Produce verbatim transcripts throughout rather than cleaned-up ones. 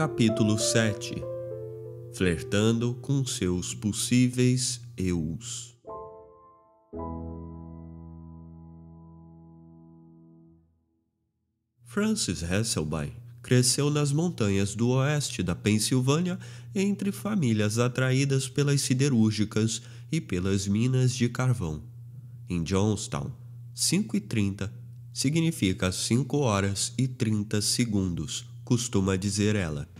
Capítulo sete – Flertando com seus possíveis eus. Frances Hesselbein cresceu nas montanhas do oeste da Pensilvânia entre famílias atraídas pelas siderúrgicas e pelas minas de carvão. Em Johnstown, cinco e trinta significa cinco horas e trinta segundos, costuma dizer ela.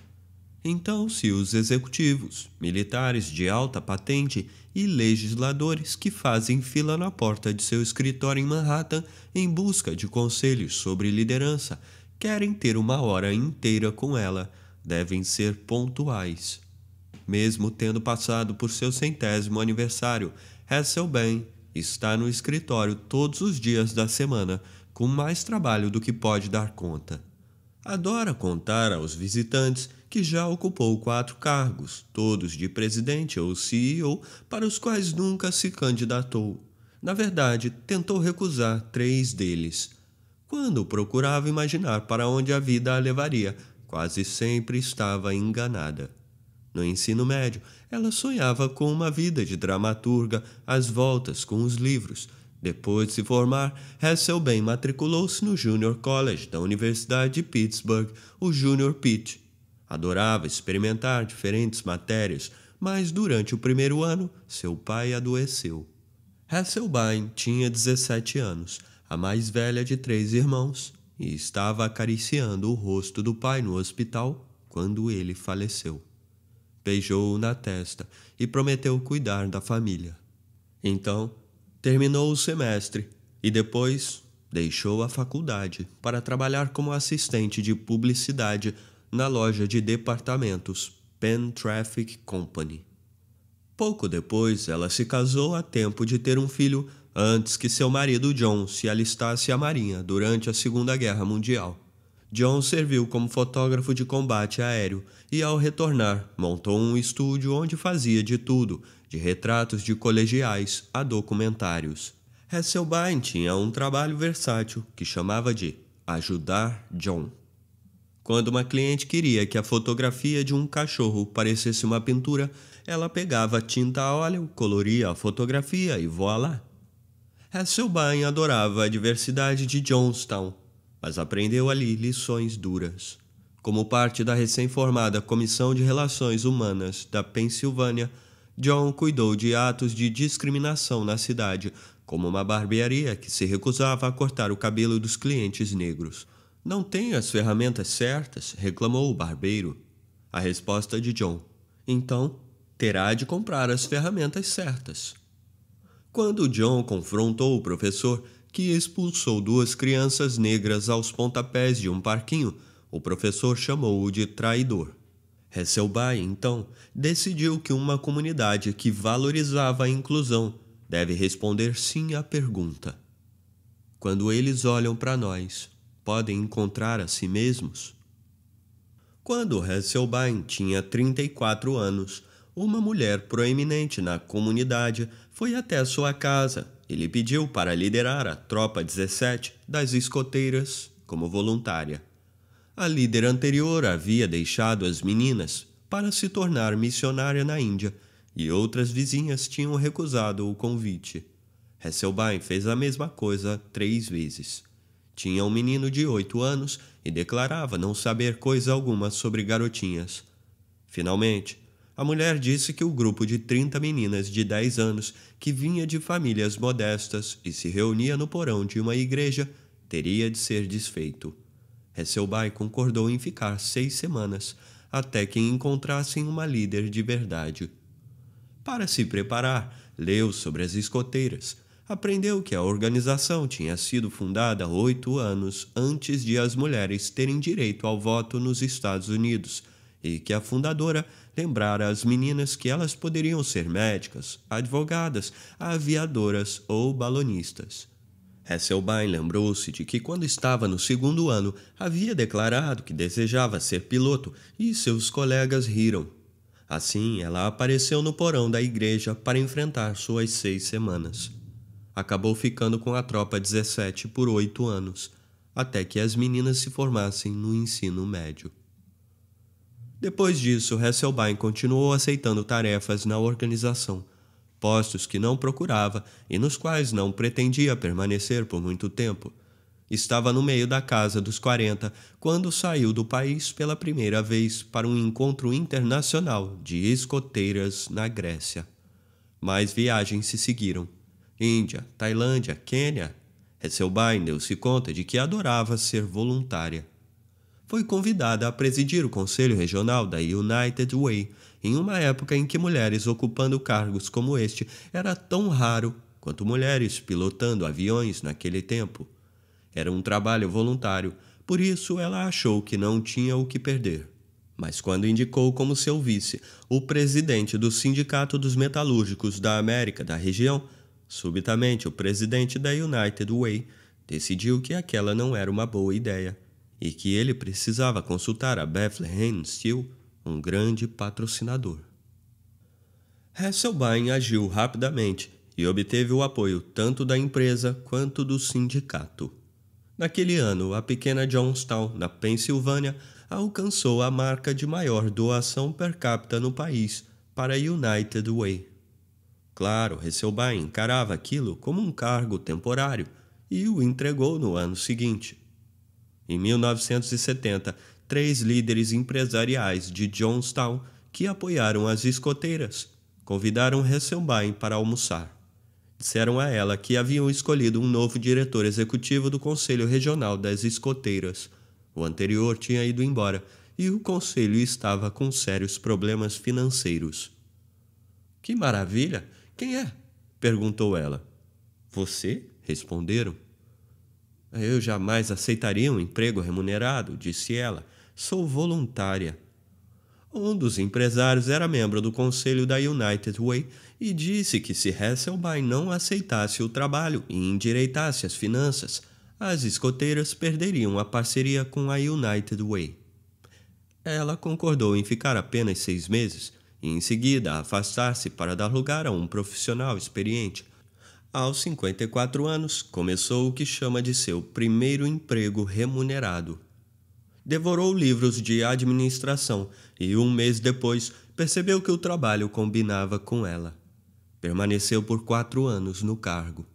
Então, se os executivos, militares de alta patente e legisladores que fazem fila na porta de seu escritório em Manhattan em busca de conselhos sobre liderança querem ter uma hora inteira com ela, devem ser pontuais. Mesmo tendo passado por seu centésimo aniversário, Hesselbein está no escritório todos os dias da semana, com mais trabalho do que pode dar conta. Adora contar aos visitantes que já ocupou quatro cargos, todos de presidente ou C E O, para os quais nunca se candidatou. Na verdade, tentou recusar três deles. Quando procurava imaginar para onde a vida a levaria, quase sempre estava enganada. No ensino médio, ela sonhava com uma vida de dramaturga às voltas com os livros. Depois de se formar, Hesselbein matriculou-se no Junior College da Universidade de Pittsburgh, o Junior Pitt. Adorava experimentar diferentes matérias, mas durante o primeiro ano, seu pai adoeceu. Hesselbein tinha dezessete anos, a mais velha de três irmãos, e estava acariciando o rosto do pai no hospital quando ele faleceu. Beijou-o na testa e prometeu cuidar da família. Então, terminou o semestre e depois deixou a faculdade para trabalhar como assistente de publicidade na loja de departamentos Penn Traffic Company. Pouco depois, ela se casou a tempo de ter um filho antes que seu marido John se alistasse à Marinha durante a Segunda Guerra Mundial. John serviu como fotógrafo de combate aéreo e, ao retornar, montou um estúdio onde fazia de tudo, de retratos de colegiais a documentários. Hesselbein tinha um trabalho versátil que chamava de ajudar John. Quando uma cliente queria que a fotografia de um cachorro parecesse uma pintura, ela pegava tinta a óleo, coloria a fotografia e voilá. Hesselbein adorava a diversidade de Johnstown, mas aprendeu ali lições duras. Como parte da recém-formada Comissão de Relações Humanas da Pensilvânia, John cuidou de atos de discriminação na cidade, como uma barbearia que se recusava a cortar o cabelo dos clientes negros. Não tenho as ferramentas certas, reclamou o barbeiro. A resposta de John: então, terá de comprar as ferramentas certas. Quando John confrontou o professor, que expulsou duas crianças negras aos pontapés de um parquinho, o professor chamou-o de traidor. Hesselbein, então, decidiu que uma comunidade que valorizava a inclusão deve responder sim à pergunta: quando eles olham para nós, podem encontrar a si mesmos? Quando Hesselbein tinha trinta e quatro anos, uma mulher proeminente na comunidade foi até sua casa e lhe pediu para liderar a Tropa dezessete das Escoteiras como voluntária. A líder anterior havia deixado as meninas para se tornar missionária na Índia e outras vizinhas tinham recusado o convite. Hesselbein fez a mesma coisa três vezes. Tinha um menino de oito anos e declarava não saber coisa alguma sobre garotinhas. Finalmente, a mulher disse que o grupo de trinta meninas de dez anos, que vinha de famílias modestas e se reunia no porão de uma igreja, teria de ser desfeito. Hesselbein concordou em ficar seis semanas, até que encontrassem uma líder de verdade. Para se preparar, leu sobre as escoteiras. Aprendeu que a organização tinha sido fundada oito anos antes de as mulheres terem direito ao voto nos Estados Unidos, e que a fundadora lembrara às meninas que elas poderiam ser médicas, advogadas, aviadoras ou balonistas. Hesselbein lembrou-se de que quando estava no segundo ano havia declarado que desejava ser piloto e seus colegas riram. Assim, ela apareceu no porão da igreja para enfrentar suas seis semanas. Acabou ficando com a Tropa dezessete por oito anos, até que as meninas se formassem no ensino médio. Depois disso, Hesselbein continuou aceitando tarefas na organização, postos que não procurava e nos quais não pretendia permanecer por muito tempo. Estava no meio da casa dos quarenta quando saiu do país pela primeira vez para um encontro internacional de escoteiras na Grécia. Mais viagens se seguiram. Índia, Tailândia, Quênia. Hesselbein deu-se conta de que adorava ser voluntária. Foi convidada a presidir o Conselho Regional da United Way em uma época em que mulheres ocupando cargos como este era tão raro quanto mulheres pilotando aviões naquele tempo. Era um trabalho voluntário, por isso ela achou que não tinha o que perder. Mas quando indicou como seu vice o presidente do Sindicato dos Metalúrgicos da América da região, subitamente o presidente da United Way decidiu que aquela não era uma boa ideia e que ele precisava consultar a Bethlehem Steel, um grande patrocinador. Hesselbein agiu rapidamente e obteve o apoio tanto da empresa quanto do sindicato. Naquele ano, a pequena Johnstown, na Pensilvânia, alcançou a marca de maior doação per capita no país para a United Way. Claro, Hesselbein encarava aquilo como um cargo temporário e o entregou no ano seguinte. Em mil novecentos e setenta, três líderes empresariais de Johnstown que apoiaram as escoteiras convidaram Hesselbein para almoçar. Disseram a ela que haviam escolhido um novo diretor executivo do Conselho Regional das Escoteiras. O anterior tinha ido embora e o Conselho estava com sérios problemas financeiros. — Que maravilha! Quem é? — perguntou ela. — Você? — responderam. — Eu jamais aceitaria um emprego remunerado — disse ela. — Sou voluntária. Um dos empresários era membro do conselho da United Way e disse que se Hesselbein não aceitasse o trabalho e endireitasse as finanças, as escoteiras perderiam a parceria com a United Way. Ela concordou em ficar apenas seis meses e, em seguida, afastar-se para dar lugar a um profissional experiente. Aos cinquenta e quatro anos, começou o que chama de seu primeiro emprego remunerado. Devorou livros de administração e, um mês depois, percebeu que o trabalho combinava com ela. Permaneceu por quatro anos no cargo.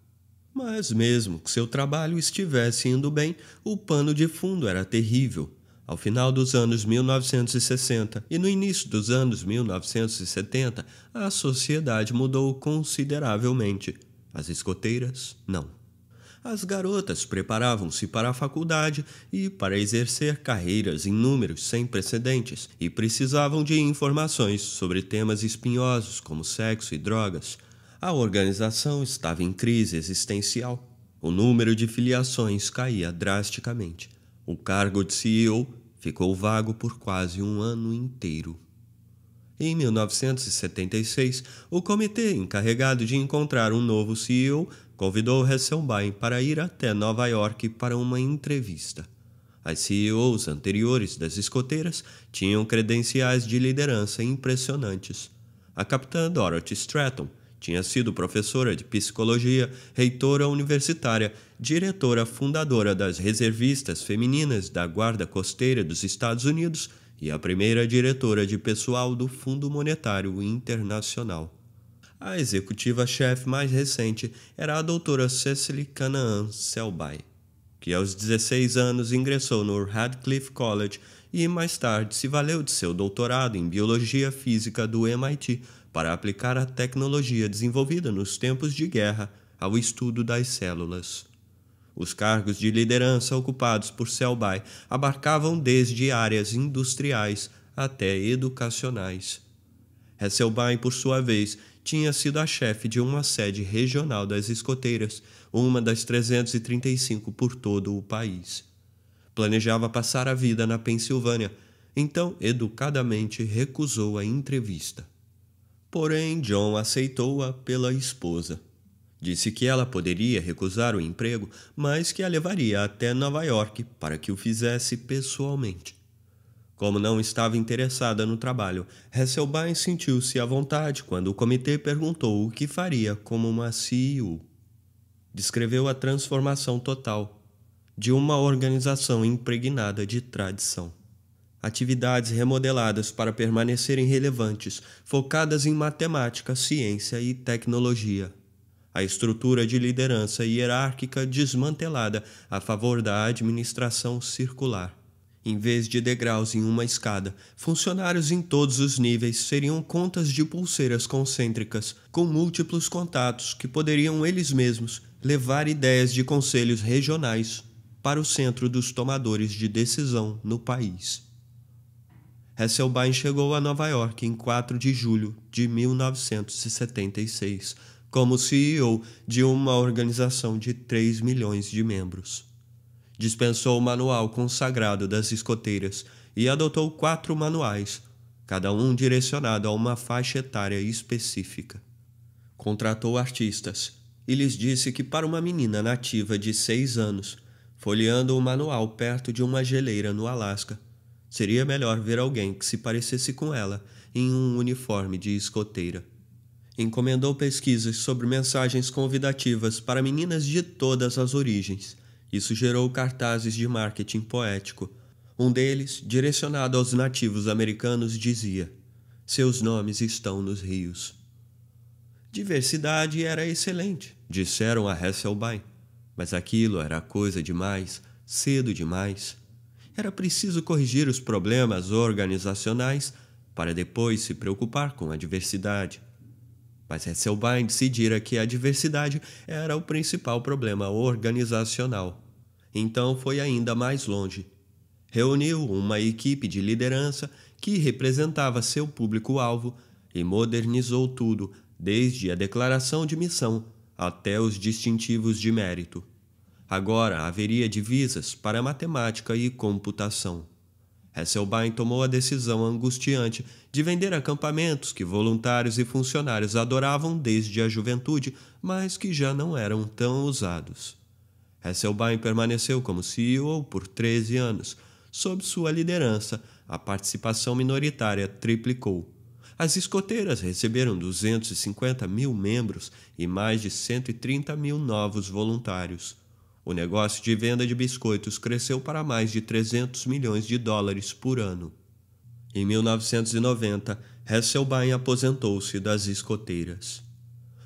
Mas mesmo que seu trabalho estivesse indo bem, o pano de fundo era terrível. Ao final dos anos mil novecentos e sessenta e no início dos anos mil novecentos e setenta, a sociedade mudou consideravelmente. As escoteiras, não. As garotas preparavam-se para a faculdade e para exercer carreiras em números sem precedentes e precisavam de informações sobre temas espinhosos como sexo e drogas. A organização estava em crise existencial. O número de filiações caía drasticamente. O cargo de C E O ficou vago por quase um ano inteiro. Em mil novecentos e setenta e seis, o comitê encarregado de encontrar um novo C E O convidou Hesselbein para ir até Nova York para uma entrevista. As C E Os anteriores das escoteiras tinham credenciais de liderança impressionantes. A capitã Dorothy Stratton tinha sido professora de psicologia, reitora universitária, diretora fundadora das reservistas femininas da Guarda Costeira dos Estados Unidos e a primeira diretora de pessoal do Fundo Monetário Internacional. A executiva-chefe mais recente era a doutora Cecily Canaan Selby, que aos dezesseis anos ingressou no Radcliffe College e mais tarde se valeu de seu doutorado em Biologia Física do M I T para aplicar a tecnologia desenvolvida nos tempos de guerra ao estudo das células. Os cargos de liderança ocupados por Selby abarcavam desde áreas industriais até educacionais. Hesselbein, por sua vez, tinha sido a chefe de uma sede regional das escoteiras, uma das trezentas e trinta e cinco por todo o país. Planejava passar a vida na Pensilvânia, então educadamente recusou a entrevista. Porém, John aceitou-a pela esposa. Disse que ela poderia recusar o emprego, mas que a levaria até Nova York para que o fizesse pessoalmente. Como não estava interessada no trabalho, Hesselbein sentiu-se à vontade quando o comitê perguntou o que faria como uma C E O. Descreveu a transformação total de uma organização impregnada de tradição. atividades remodeladas para permanecerem relevantes, focadas em matemática, ciência e tecnologia. A estrutura de liderança hierárquica desmantelada a favor da administração circular. Em vez de degraus em uma escada, funcionários em todos os níveis seriam contas de pulseiras concêntricas, com múltiplos contatos que poderiam eles mesmos levar ideias de conselhos regionais para o centro dos tomadores de decisão no país. Hesselbein chegou a Nova York em quatro de julho de mil novecentos e setenta e seis, como C E O de uma organização de três milhões de membros. Dispensou o manual consagrado das escoteiras e adotou quatro manuais, cada um direcionado a uma faixa etária específica. Contratou artistas e lhes disse que para uma menina nativa de seis anos, folheando o manual perto de uma geleira no Alasca, seria melhor ver alguém que se parecesse com ela em um uniforme de escoteira. Encomendou pesquisas sobre mensagens convidativas para meninas de todas as origens. Isso gerou cartazes de marketing poético. Um deles, direcionado aos nativos americanos, dizia: "Seus nomes estão nos rios." Diversidade era excelente, disseram a Hesselbein. Mas aquilo era coisa demais, cedo demais. Era preciso corrigir os problemas organizacionais para depois se preocupar com a diversidade. Mas Hesselbein decidira que a diversidade era o principal problema organizacional. Então foi ainda mais longe. Reuniu uma equipe de liderança que representava seu público-alvo e modernizou tudo, desde a declaração de missão até os distintivos de mérito. Agora haveria divisas para matemática e computação. Hesselbein tomou a decisão angustiante de vender acampamentos que voluntários e funcionários adoravam desde a juventude, mas que já não eram tão usados. Hesselbein permaneceu como C E O por treze anos. Sob sua liderança, a participação minoritária triplicou. As escoteiras receberam duzentos e cinquenta mil membros e mais de cento e trinta mil novos voluntários. O negócio de venda de biscoitos cresceu para mais de trezentos milhões de dólares por ano. Em mil novecentos e noventa, Hesselbein aposentou-se das escoteiras.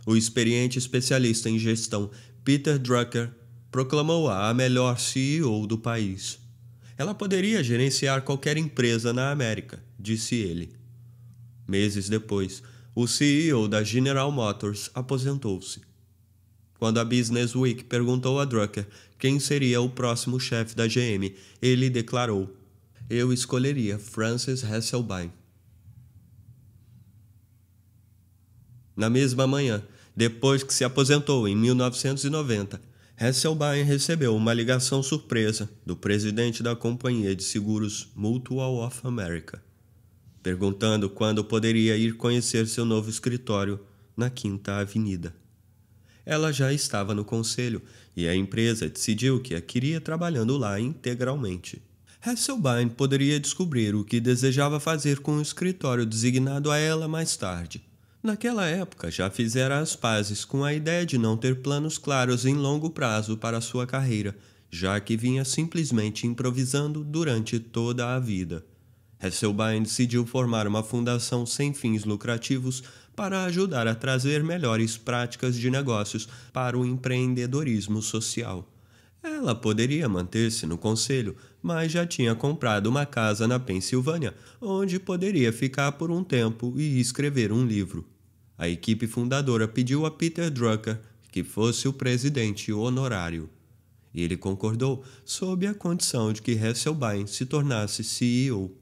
O experiente especialista em gestão Peter Drucker proclamou-a a melhor C E O do país. Ela poderia gerenciar qualquer empresa na América, disse ele. Meses depois, o C E O da General Motors aposentou-se. Quando a Business Week perguntou a Drucker quem seria o próximo chefe da G M, ele declarou: "Eu escolheria Frances Hesselbein." Na mesma manhã, depois que se aposentou em mil novecentos e noventa, Hesselbein recebeu uma ligação surpresa do presidente da Companhia de Seguros Mutual of America, perguntando quando poderia ir conhecer seu novo escritório na Quinta Avenida. Ela já estava no conselho e a empresa decidiu que a queria trabalhando lá integralmente. Hesselbein poderia descobrir o que desejava fazer com o escritório designado a ela mais tarde. Naquela época, já fizera as pazes com a ideia de não ter planos claros em longo prazo para sua carreira, já que vinha simplesmente improvisando durante toda a vida. Hesselbein decidiu formar uma fundação sem fins lucrativos para ajudar a trazer melhores práticas de negócios para o empreendedorismo social. Ela poderia manter-se no conselho, mas já tinha comprado uma casa na Pensilvânia, onde poderia ficar por um tempo e escrever um livro. A equipe fundadora pediu a Peter Drucker que fosse o presidente honorário. Ele concordou sob a condição de que Hesselbein se tornasse C E O.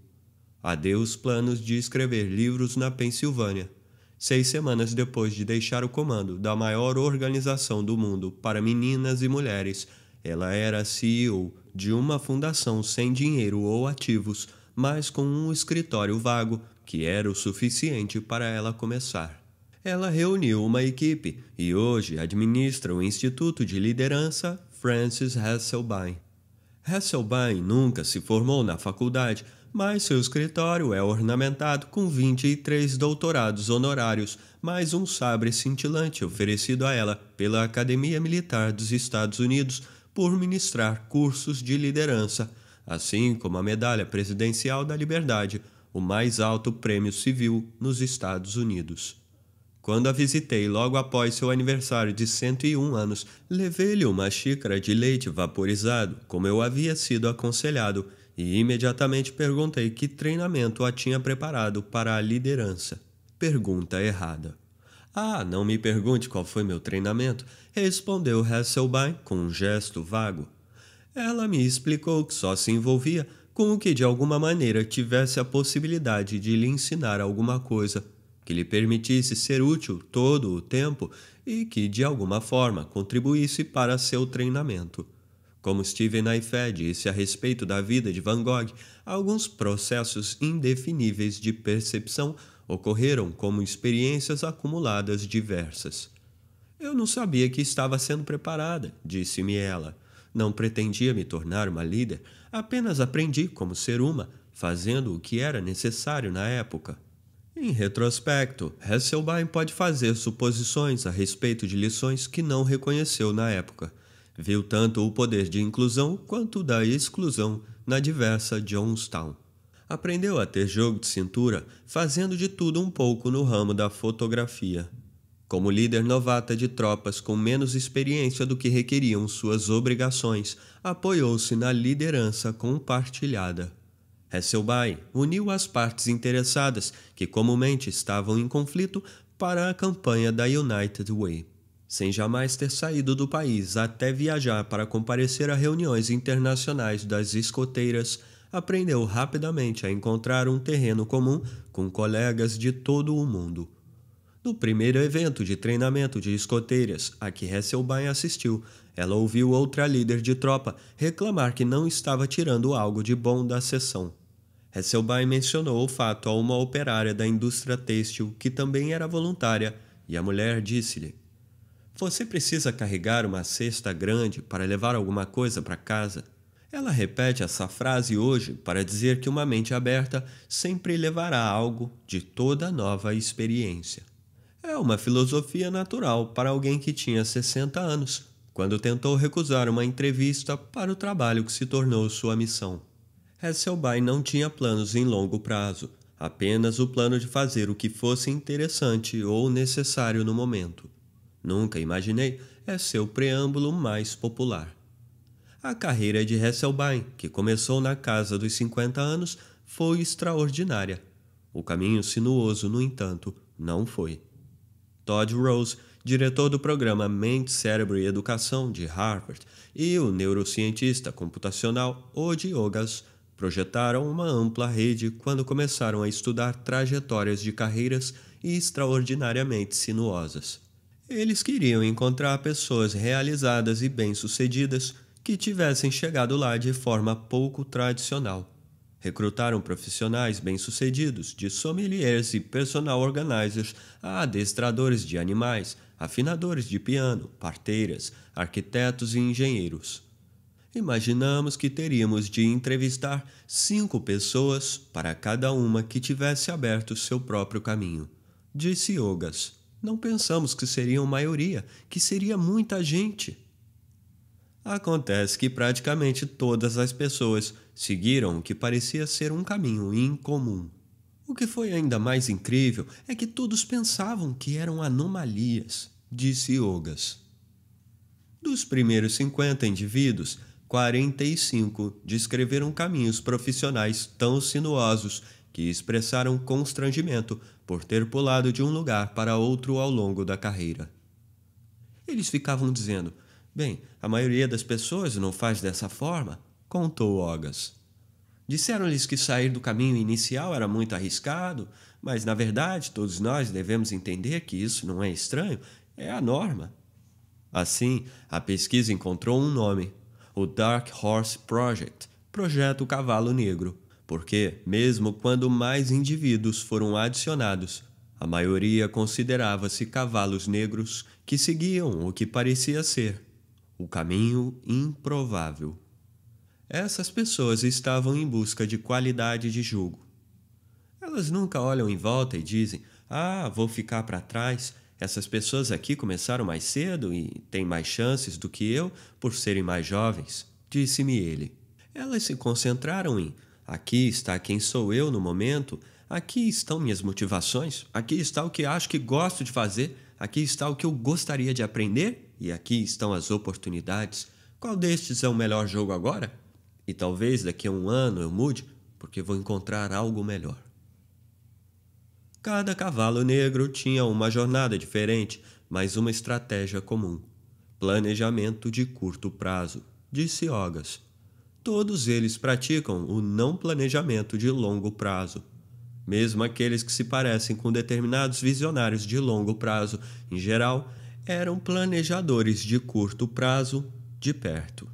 Adeus planos de escrever livros na Pensilvânia. Seis semanas depois de deixar o comando da maior organização do mundo para meninas e mulheres, ela era C E O de uma fundação sem dinheiro ou ativos, mas com um escritório vago que era o suficiente para ela começar. Ela reuniu uma equipe e hoje administra o Instituto de Liderança Frances Hesselbein. Hesselbein nunca se formou na faculdade, mas seu escritório é ornamentado com vinte e três doutorados honorários, mais um sabre cintilante oferecido a ela pela Academia Militar dos Estados Unidos por ministrar cursos de liderança, assim como a Medalha Presidencial da Liberdade, o mais alto prêmio civil nos Estados Unidos. Quando a visitei logo após seu aniversário de cento e um anos, levei-lhe uma xícara de leite vaporizado, como eu havia sido aconselhado, e imediatamente perguntei que treinamento a tinha preparado para a liderança. Pergunta errada. Ah, não me pergunte qual foi meu treinamento, respondeu Hesselbein com um gesto vago. Ela me explicou que só se envolvia com o que de alguma maneira tivesse a possibilidade de lhe ensinar alguma coisa, que lhe permitisse ser útil todo o tempo e que, de alguma forma, contribuísse para seu treinamento. Como Steven Naifé disse a respeito da vida de Van Gogh, alguns processos indefiníveis de percepção ocorreram como experiências acumuladas diversas. — Eu não sabia que estava sendo preparada, disse-me ela. Não pretendia me tornar uma líder, apenas aprendi como ser uma, fazendo o que era necessário na época. Em retrospecto, Hesselbein pode fazer suposições a respeito de lições que não reconheceu na época. Viu tanto o poder de inclusão quanto da exclusão na diversa Johnstown. Aprendeu a ter jogo de cintura, fazendo de tudo um pouco no ramo da fotografia. Como líder novata de tropas com menos experiência do que requeriam suas obrigações, apoiou-se na liderança compartilhada. Hesselbein uniu as partes interessadas, que comumente estavam em conflito, para a campanha da United Way, sem jamais ter saído do país até viajar para comparecer a reuniões internacionais das escoteiras, aprendeu rapidamente a encontrar um terreno comum com colegas de todo o mundo. No primeiro evento de treinamento de escoteiras a que Hesselbein assistiu, ela ouviu outra líder de tropa reclamar que não estava tirando algo de bom da sessão. Hesselbein mencionou o fato a uma operária da indústria têxtil que também era voluntária, e a mulher disse-lhe: Você precisa carregar uma cesta grande para levar alguma coisa para casa. Ela repete essa frase hoje para dizer que uma mente aberta sempre levará algo de toda nova experiência. É uma filosofia natural para alguém que tinha sessenta anos, quando tentou recusar uma entrevista para o trabalho que se tornou sua missão. Hesselbein não tinha planos em longo prazo, apenas o plano de fazer o que fosse interessante ou necessário no momento. Nunca imaginei é seu preâmbulo mais popular. A carreira de Hesselbein, que começou na casa dos cinquenta anos, foi extraordinária. O caminho sinuoso, no entanto, não foi. Todd Rose, diretor do programa Mente, Cérebro e Educação de Harvard, e o neurocientista computacional Ogas projetaram uma ampla rede quando começaram a estudar trajetórias de carreiras extraordinariamente sinuosas. Eles queriam encontrar pessoas realizadas e bem-sucedidas que tivessem chegado lá de forma pouco tradicional. Recrutaram profissionais bem-sucedidos, de sommeliers e personal organizers a adestradores de animais, afinadores de piano, parteiras, arquitetos e engenheiros. Imaginamos que teríamos de entrevistar cinco pessoas para cada uma que tivesse aberto seu próprio caminho, disse Ogas. Não pensamos que seriam maioria, que seria muita gente. Acontece que praticamente todas as pessoas seguiram o que parecia ser um caminho incomum. O que foi ainda mais incrível é que todos pensavam que eram anomalias, disse Ogas. Dos primeiros cinquenta indivíduos, quarenta e cinco descreveram caminhos profissionais tão sinuosos que expressaram constrangimento por ter pulado de um lugar para outro ao longo da carreira. Eles ficavam dizendo, bem, a maioria das pessoas não faz dessa forma, contou Ogas. Disseram-lhes que sair do caminho inicial era muito arriscado, mas, na verdade, todos nós devemos entender que isso não é estranho, é a norma. Assim, a pesquisa encontrou um nome, o Dark Horse Project, Projeto Cavalo Negro. Porque, mesmo quando mais indivíduos foram adicionados, a maioria considerava-se cavalos negros que seguiam o que parecia ser o caminho improvável. Essas pessoas estavam em busca de qualidade de jogo. Elas nunca olham em volta e dizem, ah, vou ficar para trás, essas pessoas aqui começaram mais cedo e têm mais chances do que eu por serem mais jovens, disse-me ele. Elas se concentraram em aqui está quem sou eu no momento, aqui estão minhas motivações, aqui está o que acho que gosto de fazer, aqui está o que eu gostaria de aprender e aqui estão as oportunidades. Qual destes é o melhor jogo agora? E talvez daqui a um ano eu mude, porque vou encontrar algo melhor. Cada cavalo negro tinha uma jornada diferente, mas uma estratégia comum. Planejamento de curto prazo, disse Ogas. Todos eles praticam o não planejamento de longo prazo. Mesmo aqueles que se parecem com determinados visionários de longo prazo, em geral, eram planejadores de curto prazo de perto.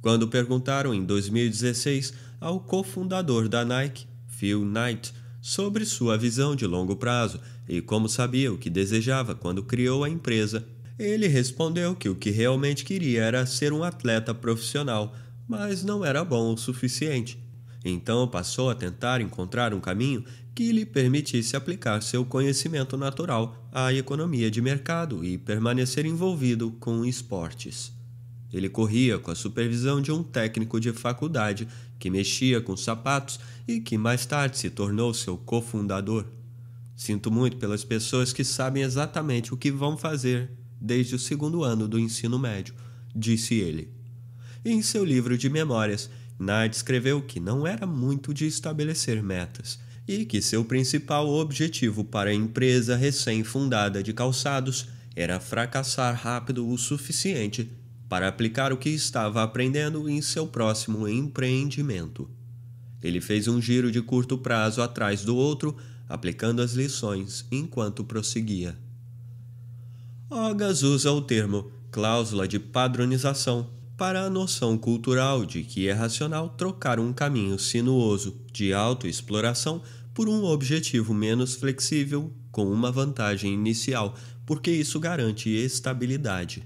Quando perguntaram em dois mil e dezesseis ao cofundador da Nike, Phil Knight, sobre sua visão de longo prazo e como sabia o que desejava quando criou a empresa, ele respondeu que o que realmente queria era ser um atleta profissional, mas não era bom o suficiente. Então passou a tentar encontrar um caminho que lhe permitisse aplicar seu conhecimento natural à economia de mercado e permanecer envolvido com esportes. Ele corria com a supervisão de um técnico de faculdade que mexia com sapatos e que mais tarde se tornou seu cofundador. Sinto muito pelas pessoas que sabem exatamente o que vão fazer desde o segundo ano do ensino médio, disse ele. Em seu livro de memórias, Knight escreveu que não era muito de estabelecer metas e que seu principal objetivo para a empresa recém-fundada de calçados era fracassar rápido o suficiente para aplicar o que estava aprendendo em seu próximo empreendimento. Ele fez um giro de curto prazo atrás do outro, aplicando as lições enquanto prosseguia. Ogas usa o termo cláusula de padronização para a noção cultural de que é racional trocar um caminho sinuoso de autoexploração por um objetivo menos flexível com uma vantagem inicial, porque isso garante estabilidade.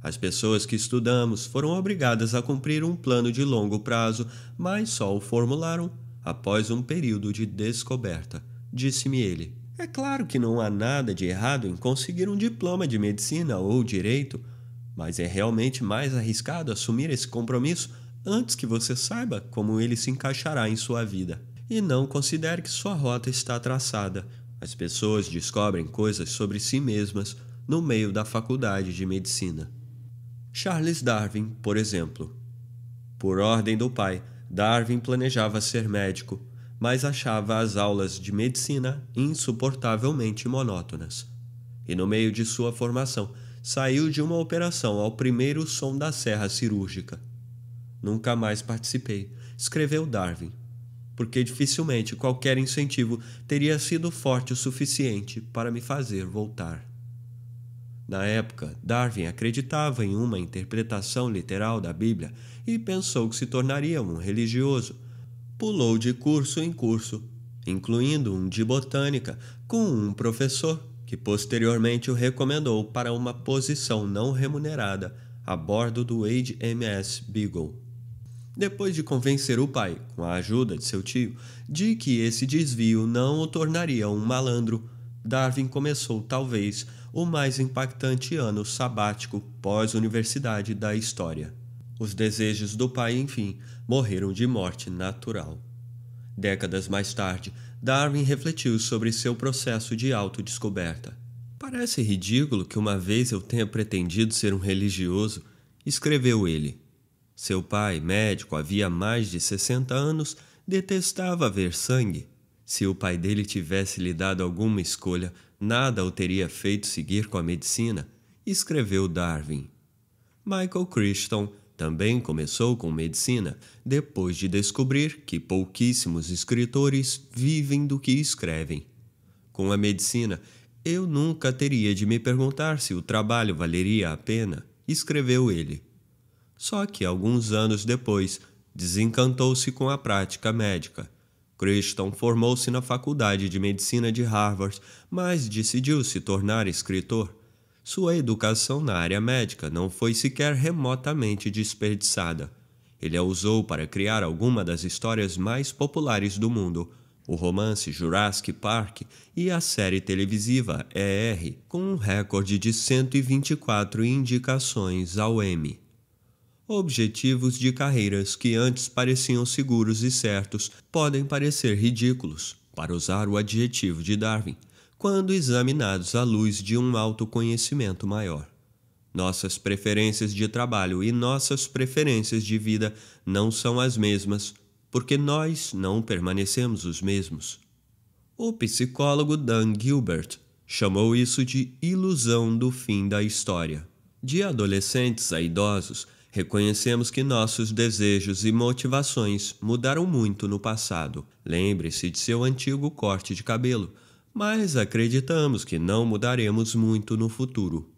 As pessoas que estudamos foram obrigadas a cumprir um plano de longo prazo, mas só o formularam após um período de descoberta, disse-me ele. É claro que não há nada de errado em conseguir um diploma de medicina ou direito, mas é realmente mais arriscado assumir esse compromisso antes que você saiba como ele se encaixará em sua vida. E não considere que sua rota está traçada. As pessoas descobrem coisas sobre si mesmas no meio da faculdade de medicina. Charles Darwin, por exemplo. Por ordem do pai, Darwin planejava ser médico, mas achava as aulas de medicina insuportavelmente monótonas. E no meio de sua formação, saiu de uma operação ao primeiro som da serra cirúrgica. Nunca mais participei, escreveu Darwin, porque dificilmente qualquer incentivo teria sido forte o suficiente para me fazer voltar. Na época, Darwin acreditava em uma interpretação literal da Bíblia e pensou que se tornaria um religioso. Pulou de curso em curso, incluindo um de botânica, com um professor que posteriormente o recomendou para uma posição não remunerada a bordo do Wade M S Beagle. Depois de convencer o pai, com a ajuda de seu tio, de que esse desvio não o tornaria um malandro, Darwin começou talvez o mais impactante ano sabático pós-universidade da história. Os desejos do pai, enfim, morreram de morte natural. Décadas mais tarde, Darwin refletiu sobre seu processo de autodescoberta. Parece ridículo que uma vez eu tenha pretendido ser um religioso, escreveu ele. Seu pai, médico havia mais de sessenta anos, detestava ver sangue. Se o pai dele tivesse lhe dado alguma escolha, nada o teria feito seguir com a medicina, escreveu Darwin. Michael Crichton também começou com medicina, depois de descobrir que pouquíssimos escritores vivem do que escrevem. Com a medicina, eu nunca teria de me perguntar se o trabalho valeria a pena, escreveu ele. Só que alguns anos depois, desencantou-se com a prática médica. Crichton formou-se na Faculdade de Medicina de Harvard, mas decidiu se tornar escritor. Sua educação na área médica não foi sequer remotamente desperdiçada. Ele a usou para criar alguma das histórias mais populares do mundo, o romance Jurassic Park e a série televisiva E R, com um recorde de cento e vinte e quatro indicações ao Emmy. Objetivos de carreiras que antes pareciam seguros e certos podem parecer ridículos, para usar o adjetivo de Darwin, quando examinados à luz de um autoconhecimento maior. Nossas preferências de trabalho e nossas preferências de vida não são as mesmas, porque nós não permanecemos os mesmos. O psicólogo Dan Gilbert chamou isso de ilusão do fim da história. De adolescentes a idosos, reconhecemos que nossos desejos e motivações mudaram muito no passado. Lembre-se de seu antigo corte de cabelo, mas acreditamos que não mudaremos muito no futuro.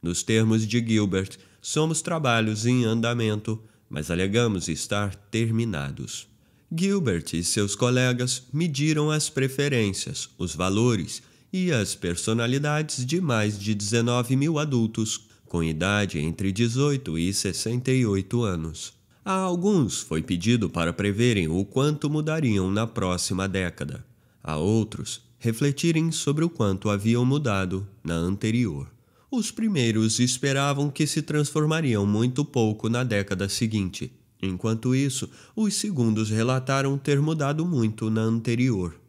Nos termos de Gilbert, somos trabalhos em andamento, mas alegamos estar terminados. Gilbert e seus colegas mediram as preferências, os valores e as personalidades de mais de dezenove mil adultos com idade entre dezoito e sessenta e oito anos. A alguns foi pedido para preverem o quanto mudariam na próxima década. A outros, refletirem sobre o quanto haviam mudado na anterior. Os primeiros esperavam que se transformariam muito pouco na década seguinte. Enquanto isso, os segundos relataram ter mudado muito na anterior.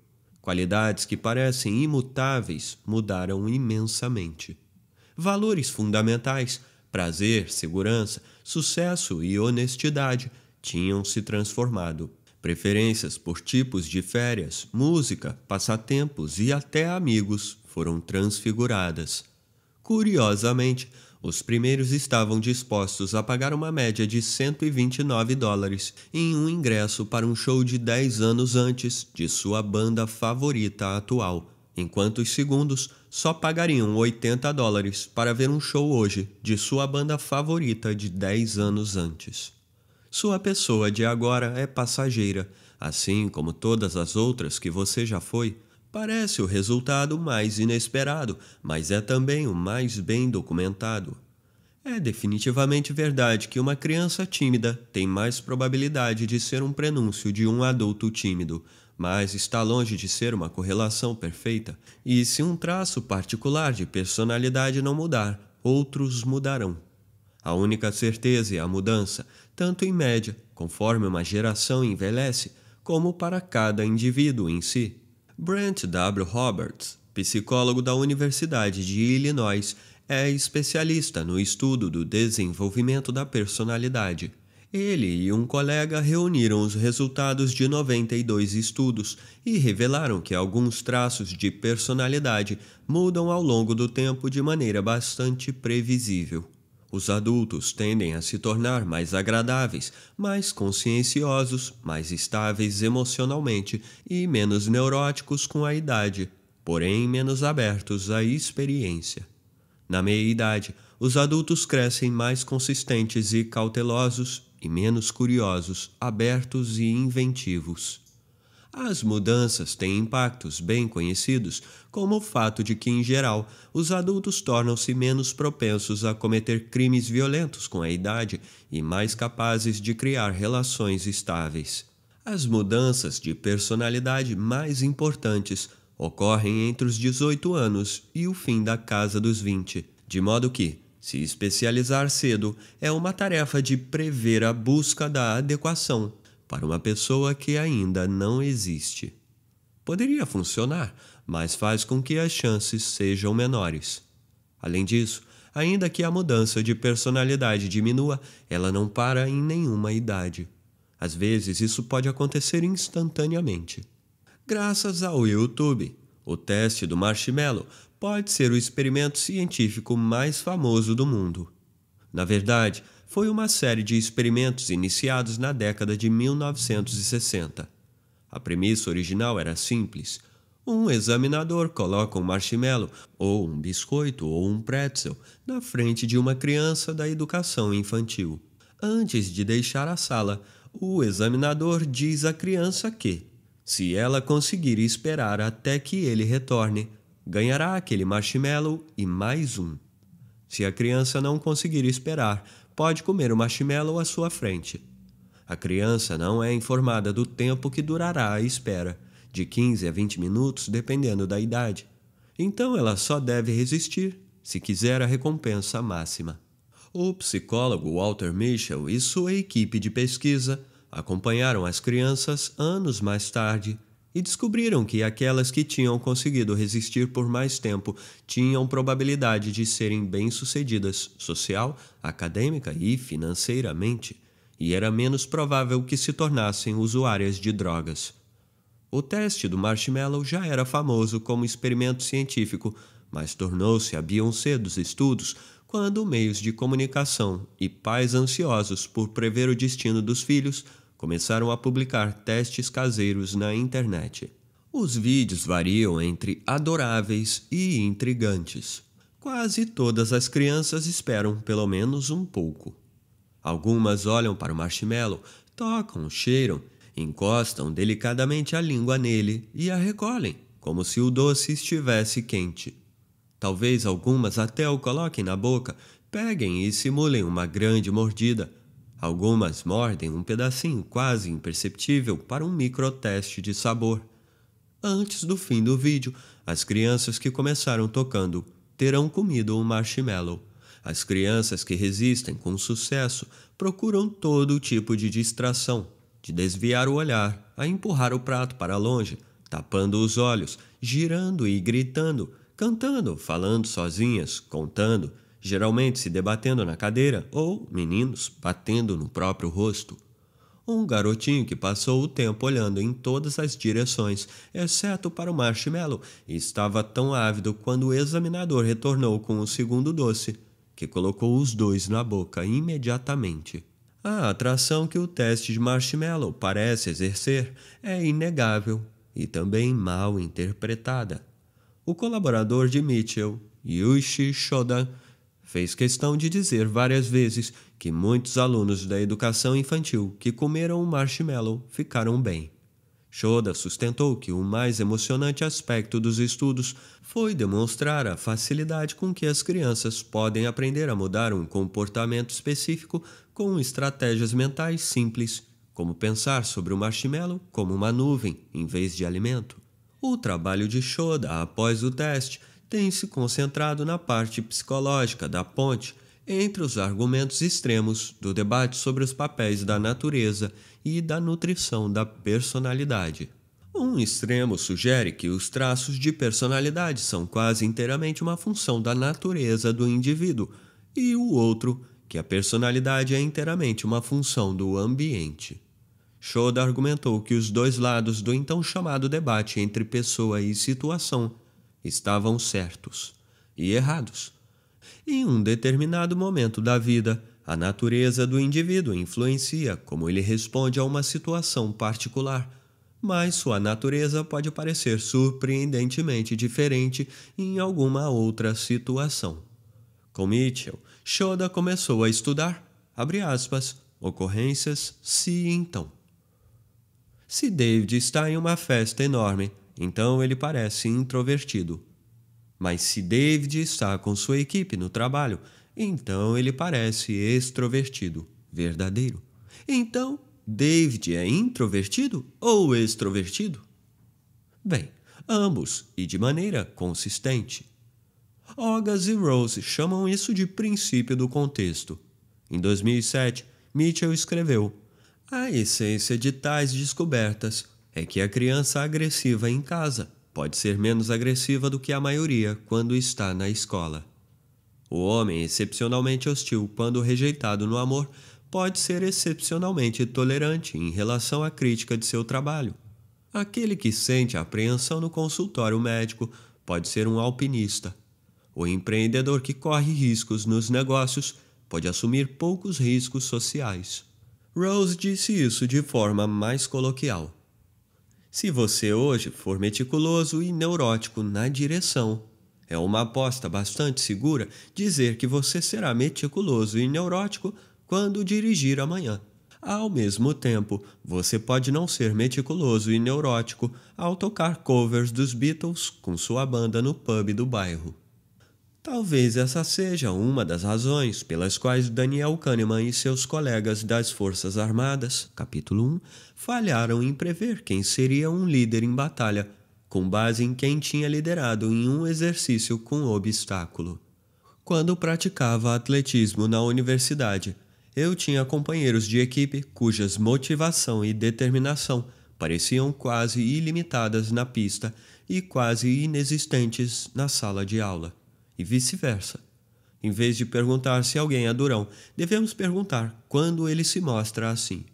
Qualidades que parecem imutáveis mudaram imensamente. Valores fundamentais, prazer, segurança, sucesso e honestidade tinham se transformado. Preferências por tipos de férias, música, passatempos e até amigos foram transfiguradas. Curiosamente, os primeiros estavam dispostos a pagar uma média de cento e vinte e nove dólares em um ingresso para um show de dez anos antes de sua banda favorita atual, enquanto os segundos só pagariam oitenta dólares para ver um show hoje de sua banda favorita de dez anos antes. Sua pessoa de agora é passageira, assim como todas as outras que você já foi. Parece o resultado mais inesperado, mas é também o mais bem documentado. É definitivamente verdade que uma criança tímida tem mais probabilidade de ser um prenúncio de um adulto tímido, mas está longe de ser uma correlação perfeita. E se um traço particular de personalidade não mudar, outros mudarão. A única certeza é a mudança, tanto em média, conforme uma geração envelhece, como para cada indivíduo em si. Brent W. Roberts, psicólogo da Universidade de Illinois, é especialista no estudo do desenvolvimento da personalidade. Ele e um colega reuniram os resultados de noventa e dois estudos e revelaram que alguns traços de personalidade mudam ao longo do tempo de maneira bastante previsível. Os adultos tendem a se tornar mais agradáveis, mais conscienciosos, mais estáveis emocionalmente e menos neuróticos com a idade, porém menos abertos à experiência. Na meia-idade, os adultos crescem mais consistentes e cautelosos, e menos curiosos, abertos e inventivos. As mudanças têm impactos bem conhecidos, como o fato de que, em geral, os adultos tornam-se menos propensos a cometer crimes violentos com a idade e mais capazes de criar relações estáveis. As mudanças de personalidade mais importantes ocorrem entre os dezoito anos e o fim da casa dos vinte, de modo que, se especializar cedo é uma tarefa de prever a busca da adequação para uma pessoa que ainda não existe. Poderia funcionar, mas faz com que as chances sejam menores. Além disso, ainda que a mudança de personalidade diminua, ela não para em nenhuma idade. Às vezes, isso pode acontecer instantaneamente. Graças ao YouTube, o teste do marshmallow pode ser o experimento científico mais famoso do mundo. Na verdade, foi uma série de experimentos iniciados na década de mil novecentos e sessenta. A premissa original era simples. Um examinador coloca um marshmallow, ou um biscoito, ou um pretzel, na frente de uma criança da educação infantil. Antes de deixar a sala, o examinador diz à criança que, se ela conseguir esperar até que ele retorne, ganhará aquele marshmallow e mais um. Se a criança não conseguir esperar, pode comer o marshmallow à sua frente. A criança não é informada do tempo que durará a espera, de quinze a vinte minutos, dependendo da idade. Então ela só deve resistir, se quiser a recompensa máxima. O psicólogo Walter Mischel e sua equipe de pesquisa acompanharam as crianças anos mais tarde e descobriram que aquelas que tinham conseguido resistir por mais tempo tinham probabilidade de serem bem-sucedidas social, acadêmica e financeiramente, e era menos provável que se tornassem usuárias de drogas. O teste do marshmallow já era famoso como experimento científico, mas tornou-se a Beyoncé dos estudos quando meios de comunicação e pais ansiosos por prever o destino dos filhos começaram a publicar testes caseiros na internet. Os vídeos variam entre adoráveis e intrigantes. Quase todas as crianças esperam pelo menos um pouco. Algumas olham para o marshmallow, tocam, cheiram, encostam delicadamente a língua nele e a recolhem, como se o doce estivesse quente. Talvez algumas até o coloquem na boca, peguem e simulem uma grande mordida. Algumas mordem um pedacinho quase imperceptível para um microteste de sabor. Antes do fim do vídeo, as crianças que começaram tocando terão comido um marshmallow. As crianças que resistem com sucesso procuram todo tipo de distração, de desviar o olhar, a empurrar o prato para longe, tapando os olhos, girando e gritando, cantando, falando sozinhas, contando, geralmente se debatendo na cadeira ou, meninos, batendo no próprio rosto. Um garotinho que passou o tempo olhando em todas as direções, exceto para o marshmallow, estava tão ávido quando o examinador retornou com o segundo doce, que colocou os dois na boca imediatamente. A atração que o teste de marshmallow parece exercer é inegável e também mal interpretada. O colaborador de Mitchell, Yuichi Shoda, fez questão de dizer várias vezes que muitos alunos da educação infantil que comeram o marshmallow ficaram bem. Shoda sustentou que o mais emocionante aspecto dos estudos foi demonstrar a facilidade com que as crianças podem aprender a mudar um comportamento específico com estratégias mentais simples, como pensar sobre o marshmallow como uma nuvem em vez de alimento. O trabalho de Shoda após o teste tem se concentrado na parte psicológica da ponte entre os argumentos extremos do debate sobre os papéis da natureza e da nutrição da personalidade. Um extremo sugere que os traços de personalidade são quase inteiramente uma função da natureza do indivíduo, e o outro, que a personalidade é inteiramente uma função do ambiente. Shoda argumentou que os dois lados do então chamado debate entre pessoa e situação estavam certos e errados. Em um determinado momento da vida, a natureza do indivíduo influencia como ele responde a uma situação particular, mas sua natureza pode parecer surpreendentemente diferente em alguma outra situação. Com Mitchell, Shoda começou a estudar, abre aspas, ocorrências se então. Se David está em uma festa enorme, então ele parece introvertido. Mas se David está com sua equipe no trabalho, então ele parece extrovertido, verdadeiro. Então, David é introvertido ou extrovertido? Bem, ambos, e de maneira consistente. Ogas e Rose chamam isso de princípio do contexto. Em dois mil e sete, Mitchell escreveu: a essência de tais descobertas é que a criança agressiva em casa pode ser menos agressiva do que a maioria quando está na escola. O homem excepcionalmente hostil quando rejeitado no amor pode ser excepcionalmente tolerante em relação à crítica de seu trabalho. Aquele que sente apreensão no consultório médico pode ser um alpinista. O empreendedor que corre riscos nos negócios pode assumir poucos riscos sociais. Rose disse isso de forma mais coloquial. Se você hoje for meticuloso e neurótico na direção, é uma aposta bastante segura dizer que você será meticuloso e neurótico quando dirigir amanhã. Ao mesmo tempo, você pode não ser meticuloso e neurótico ao tocar covers dos Beatles com sua banda no pub do bairro. Talvez essa seja uma das razões pelas quais Daniel Kahneman e seus colegas das Forças Armadas, capítulo um, falharam em prever quem seria um líder em batalha, com base em quem tinha liderado em um exercício com obstáculo. quando praticava atletismo na universidade. Eu tinha companheiros de equipe cujas motivação e determinação pareciam quase ilimitadas na pista e quase inexistentes na sala de aula, e vice-versa. Em vez de perguntar se alguém é durão, devemos perguntar quando ele se mostra assim.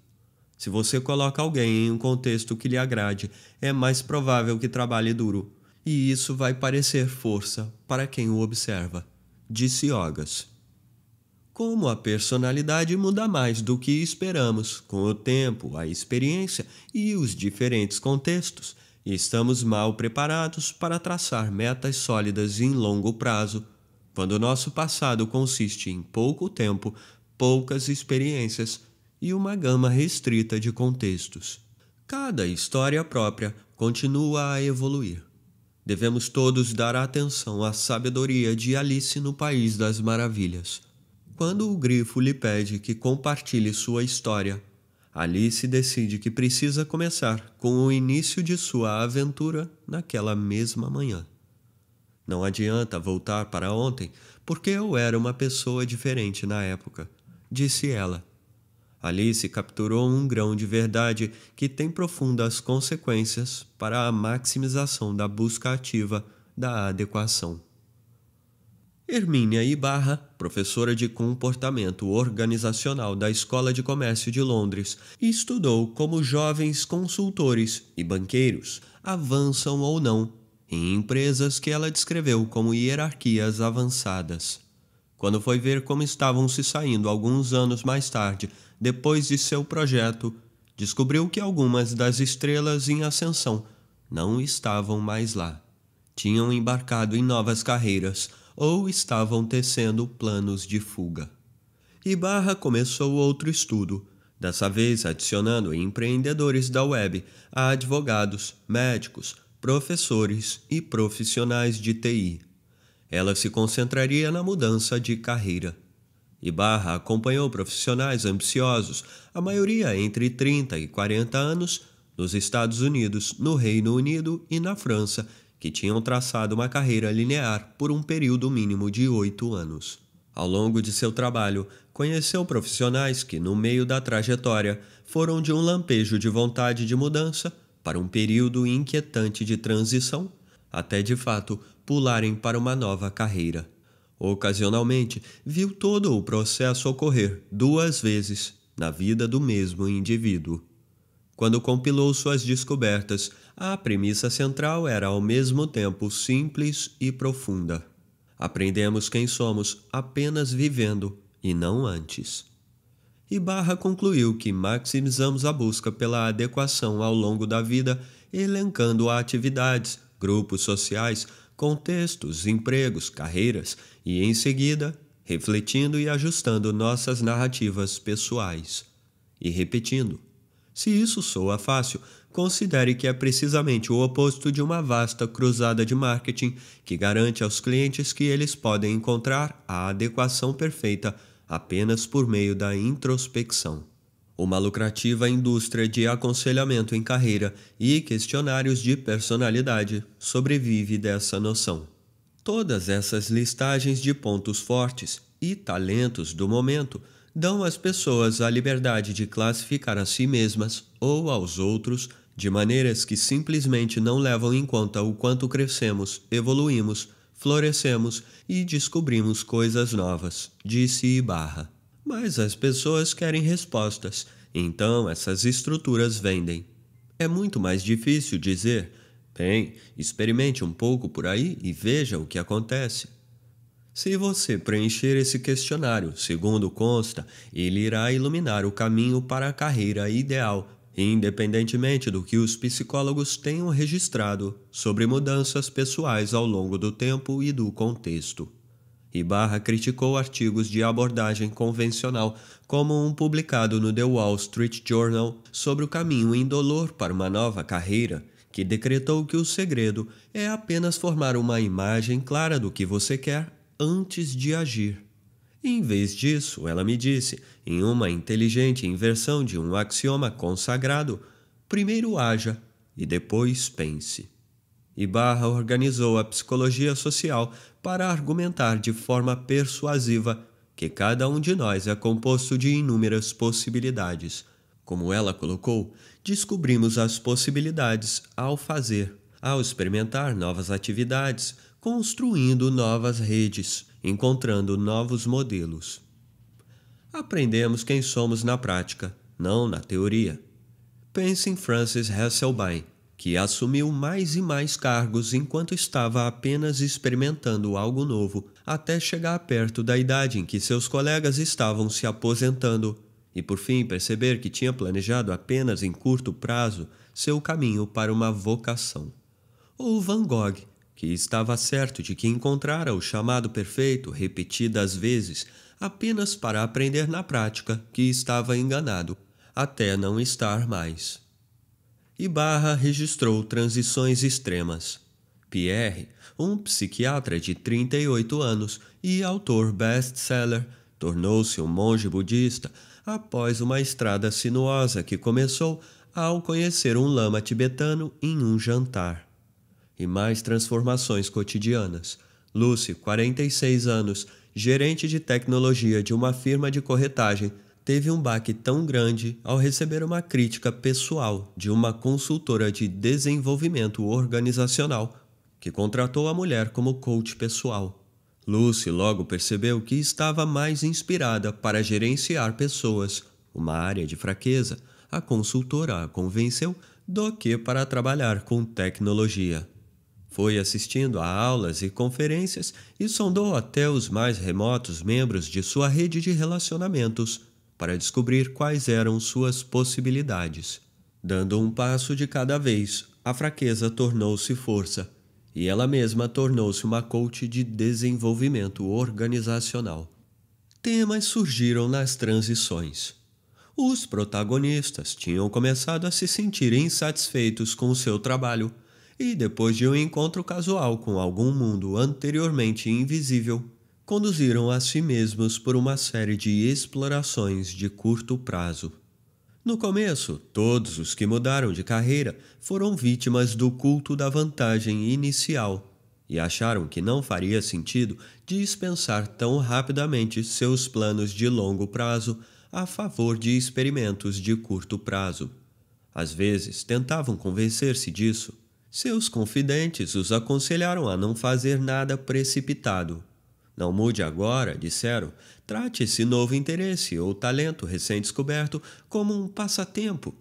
Se você coloca alguém em um contexto que lhe agrade, é mais provável que trabalhe duro, e isso vai parecer força para quem o observa, disse Ogas. Como a personalidade muda mais do que esperamos, com o tempo, a experiência e os diferentes contextos, estamos mal preparados para traçar metas sólidas em longo prazo, quando o nosso passado consiste em pouco tempo, poucas experiências e uma gama restrita de contextos. Cada história própria continua a evoluir. Devemos todos dar atenção à sabedoria de Alice no País das Maravilhas. Quando o grifo lhe pede que compartilhe sua história, Alice decide que precisa começar com o início de sua aventura naquela mesma manhã. Não adianta voltar para ontem, porque eu era uma pessoa diferente na época, disse ela. Alice capturou um grão de verdade que tem profundas consequências para a maximização da busca ativa da adequação. Hermínia Ibarra, professora de comportamento organizacional da Escola de Comércio de Londres, estudou como jovens consultores e banqueiros avançam ou não em empresas que ela descreveu como hierarquias avançadas. Quando foi ver como estavam se saindo alguns anos mais tarde, depois de seu projeto, descobriu que algumas das estrelas em ascensão não estavam mais lá. Tinham embarcado em novas carreiras ou estavam tecendo planos de fuga. Ibarra começou outro estudo, dessa vez adicionando empreendedores da web a advogados, médicos, professores e profissionais de T I. Ela se concentraria na mudança de carreira. Ibarra acompanhou profissionais ambiciosos, a maioria entre trinta e quarenta anos, nos Estados Unidos, no Reino Unido e na França, que tinham traçado uma carreira linear por um período mínimo de oito anos. Ao longo de seu trabalho, conheceu profissionais que, no meio da trajetória, foram de um lampejo de vontade de mudança para um período inquietante de transição, até de fato pularem para uma nova carreira. Ocasionalmente, viu todo o processo ocorrer duas vezes na vida do mesmo indivíduo. Quando compilou suas descobertas, a premissa central era ao mesmo tempo simples e profunda. Aprendemos quem somos apenas vivendo e não antes. Ibarra concluiu que maximizamos a busca pela adequação ao longo da vida, elencando atividades, grupos sociais, contextos, empregos, carreiras e, em seguida, refletindo e ajustando nossas narrativas pessoais. E repetindo. Se isso soa fácil, considere que é precisamente o oposto de uma vasta cruzada de marketing que garante aos clientes que eles podem encontrar a adequação perfeita apenas por meio da introspecção. Uma lucrativa indústria de aconselhamento em carreira e questionários de personalidade sobrevive dessa noção. Todas essas listagens de pontos fortes e talentos do momento dão às pessoas a liberdade de classificar a si mesmas ou aos outros de maneiras que simplesmente não levam em conta o quanto crescemos, evoluímos, florescemos e descobrimos coisas novas, disse Ibarra. Mas as pessoas querem respostas, então essas estruturas vendem. É muito mais difícil dizer, bem, experimente um pouco por aí e veja o que acontece. Se você preencher esse questionário, segundo consta, ele irá iluminar o caminho para a carreira ideal, independentemente do que os psicólogos tenham registrado sobre mudanças pessoais ao longo do tempo e do contexto. Ibarra criticou artigos de abordagem convencional, como um publicado no The Wall Street Journal sobre o caminho indolor para uma nova carreira, que decretou que o segredo é apenas formar uma imagem clara do que você quer antes de agir. Em vez disso, ela me disse, em uma inteligente inversão de um axioma consagrado, primeiro haja e depois pense. Ibarra organizou a psicologia social para argumentar de forma persuasiva que cada um de nós é composto de inúmeras possibilidades. Como ela colocou, descobrimos as possibilidades ao fazer, ao experimentar novas atividades, construindo novas redes, encontrando novos modelos. Aprendemos quem somos na prática, não na teoria. Pense em Frances Hesselbein, que assumiu mais e mais cargos enquanto estava apenas experimentando algo novo, até chegar perto da idade em que seus colegas estavam se aposentando e, por fim, perceber que tinha planejado apenas em curto prazo seu caminho para uma vocação. Ou Van Gogh, que estava certo de que encontrara o chamado perfeito repetidas vezes apenas para aprender na prática que estava enganado, até não estar mais. Ibarra registrou transições extremas. Pierre, um psiquiatra de trinta e oito anos e autor best-seller, tornou-se um monge budista após uma estrada sinuosa que começou ao conhecer um lama tibetano em um jantar. E mais transformações cotidianas. Lucy, quarenta e seis anos, gerente de tecnologia de uma firma de corretagem, teve um baque tão grande ao receber uma crítica pessoal de uma consultora de desenvolvimento organizacional que contratou a mulher como coach pessoal. Lucy logo percebeu que estava mais inspirada para gerenciar pessoas, uma área de fraqueza, a consultora a convenceu, do que para trabalhar com tecnologia. Foi assistindo a aulas e conferências e sondou até os mais remotos membros de sua rede de relacionamentos para descobrir quais eram suas possibilidades. Dando um passo de cada vez, a fraqueza tornou-se força e ela mesma tornou-se uma coach de desenvolvimento organizacional. Temas surgiram nas transições. Os protagonistas tinham começado a se sentir insatisfeitos com seu trabalho, e depois de um encontro casual com algum mundo anteriormente invisível, conduziram a si mesmos por uma série de explorações de curto prazo. No começo, todos os que mudaram de carreira foram vítimas do culto da vantagem inicial e acharam que não faria sentido dispensar tão rapidamente seus planos de longo prazo a favor de experimentos de curto prazo. Às vezes, tentavam convencer-se disso. Seus confidentes os aconselharam a não fazer nada precipitado. Não mude agora, disseram, trate esse novo interesse ou talento recém-descoberto como um passatempo.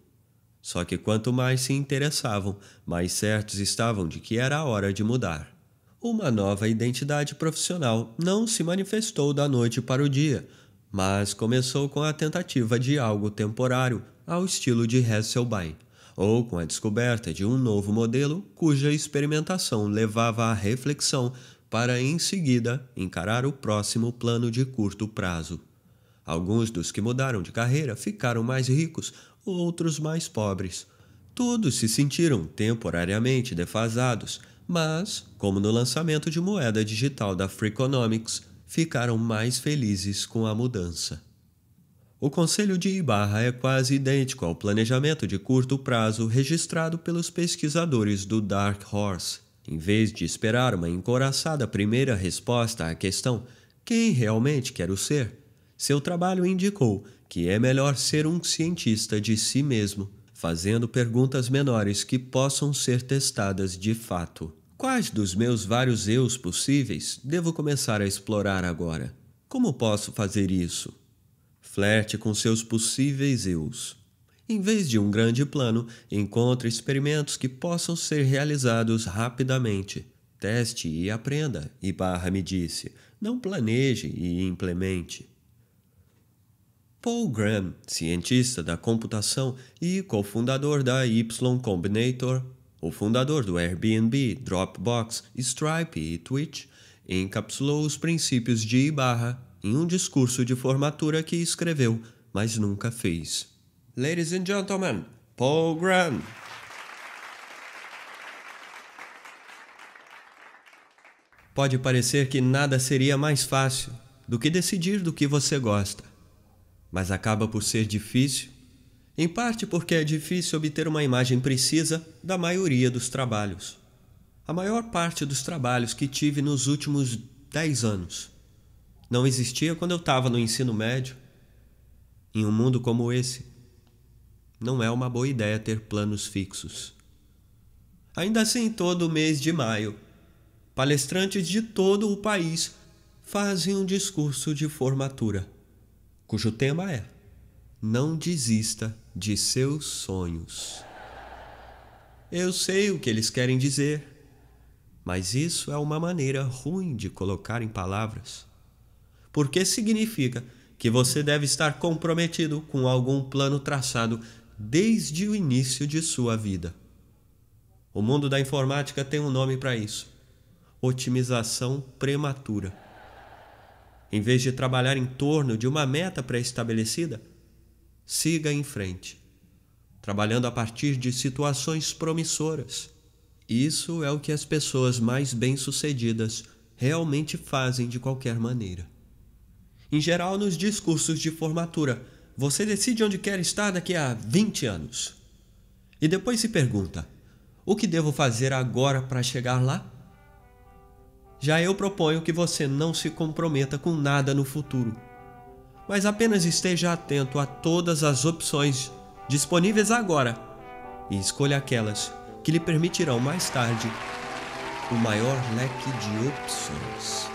Só que quanto mais se interessavam, mais certos estavam de que era a hora de mudar. Uma nova identidade profissional não se manifestou da noite para o dia, mas começou com a tentativa de algo temporário ao estilo de Hesselbein, ou com a descoberta de um novo modelo cuja experimentação levava à reflexão para, em seguida, encarar o próximo plano de curto prazo. Alguns dos que mudaram de carreira ficaram mais ricos, outros mais pobres. Todos se sentiram temporariamente defasados, mas, como no lançamento de moeda digital da Freakonomics, ficaram mais felizes com a mudança. O conselho de Ibarra é quase idêntico ao planejamento de curto prazo registrado pelos pesquisadores do Dark Horse. Em vez de esperar uma encoraçada primeira resposta à questão "Quem realmente quero ser?", seu trabalho indicou que é melhor ser um cientista de si mesmo, fazendo perguntas menores que possam ser testadas de fato. Quais dos meus vários eus possíveis devo começar a explorar agora? Como posso fazer isso? Flerte com seus possíveis eus. Em vez de um grande plano, encontre experimentos que possam ser realizados rapidamente. Teste e aprenda, Ibarra me disse. Não planeje e implemente. Paul Graham, cientista da computação e cofundador da Y Combinator, o fundador do Airbnb, Dropbox, Stripe e Twitch, encapsulou os princípios de Ibarra em um discurso de formatura que escreveu, mas nunca fez. Ladies and gentlemen, Paul Graham. Pode parecer que nada seria mais fácil do que decidir do que você gosta, mas acaba por ser difícil. Em parte porque é difícil obter uma imagem precisa da maioria dos trabalhos. A maior parte dos trabalhos que tive nos últimos dez anos não existia quando eu estava no ensino médio. Em um mundo como esse, não é uma boa ideia ter planos fixos. Ainda assim, todo mês de maio, palestrantes de todo o país fazem um discurso de formatura, cujo tema é: não desista de seus sonhos. Eu sei o que eles querem dizer, mas isso é uma maneira ruim de colocar em palavras, porque significa que você deve estar comprometido com algum plano traçado desde o início de sua vida. O mundo da informática tem um nome para isso: otimização prematura. Em vez de trabalhar em torno de uma meta pré-estabelecida, siga em frente, trabalhando a partir de situações promissoras. Isso é o que as pessoas mais bem-sucedidas realmente fazem de qualquer maneira. Em geral, nos discursos de formatura, você decide onde quer estar daqui a vinte anos. E depois se pergunta: o que devo fazer agora para chegar lá? Já eu proponho que você não se comprometa com nada no futuro, mas apenas esteja atento a todas as opções disponíveis agora e escolha aquelas que lhe permitirão mais tarde o maior leque de opções.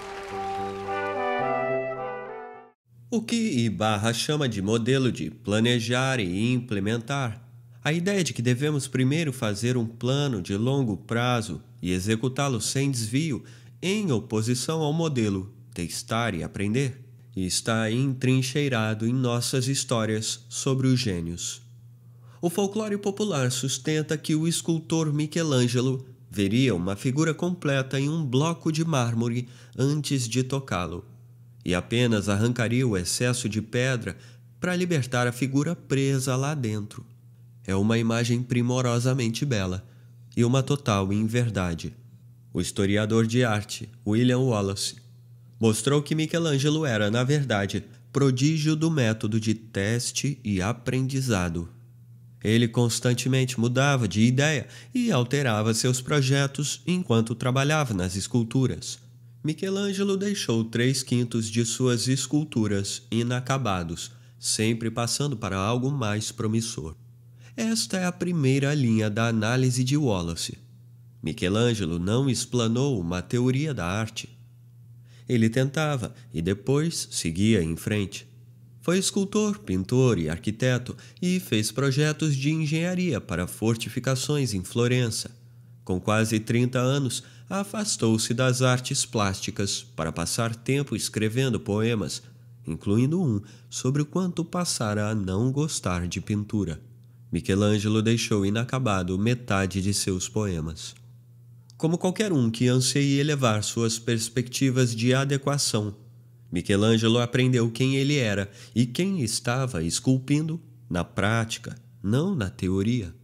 O que Ibarra chama de modelo de planejar e implementar, a ideia de que devemos primeiro fazer um plano de longo prazo e executá-lo sem desvio, em oposição ao modelo testar e aprender, está entrincheirado em nossas histórias sobre os gênios. O folclore popular sustenta que o escultor Michelangelo veria uma figura completa em um bloco de mármore antes de tocá-lo, e apenas arrancaria o excesso de pedra para libertar a figura presa lá dentro. É uma imagem primorosamente bela e uma total inverdade. O historiador de arte William Wallace mostrou que Michelangelo era, na verdade, prodígio do método de teste e aprendizado. Ele constantemente mudava de ideia e alterava seus projetos enquanto trabalhava nas esculturas. Michelangelo deixou três quintos de suas esculturas inacabados, sempre passando para algo mais promissor. Esta é a primeira linha da análise de Wallace. Michelangelo não explanou uma teoria da arte. Ele tentava e depois seguia em frente. Foi escultor, pintor e arquiteto e fez projetos de engenharia para fortificações em Florença. Com quase trinta anos, afastou-se das artes plásticas para passar tempo escrevendo poemas, incluindo um sobre o quanto passara a não gostar de pintura. Michelangelo deixou inacabado metade de seus poemas. Como qualquer um que anseie elevar suas perspectivas de adequação, Michelangelo aprendeu quem ele era e quem estava esculpindo na prática, não na teoria.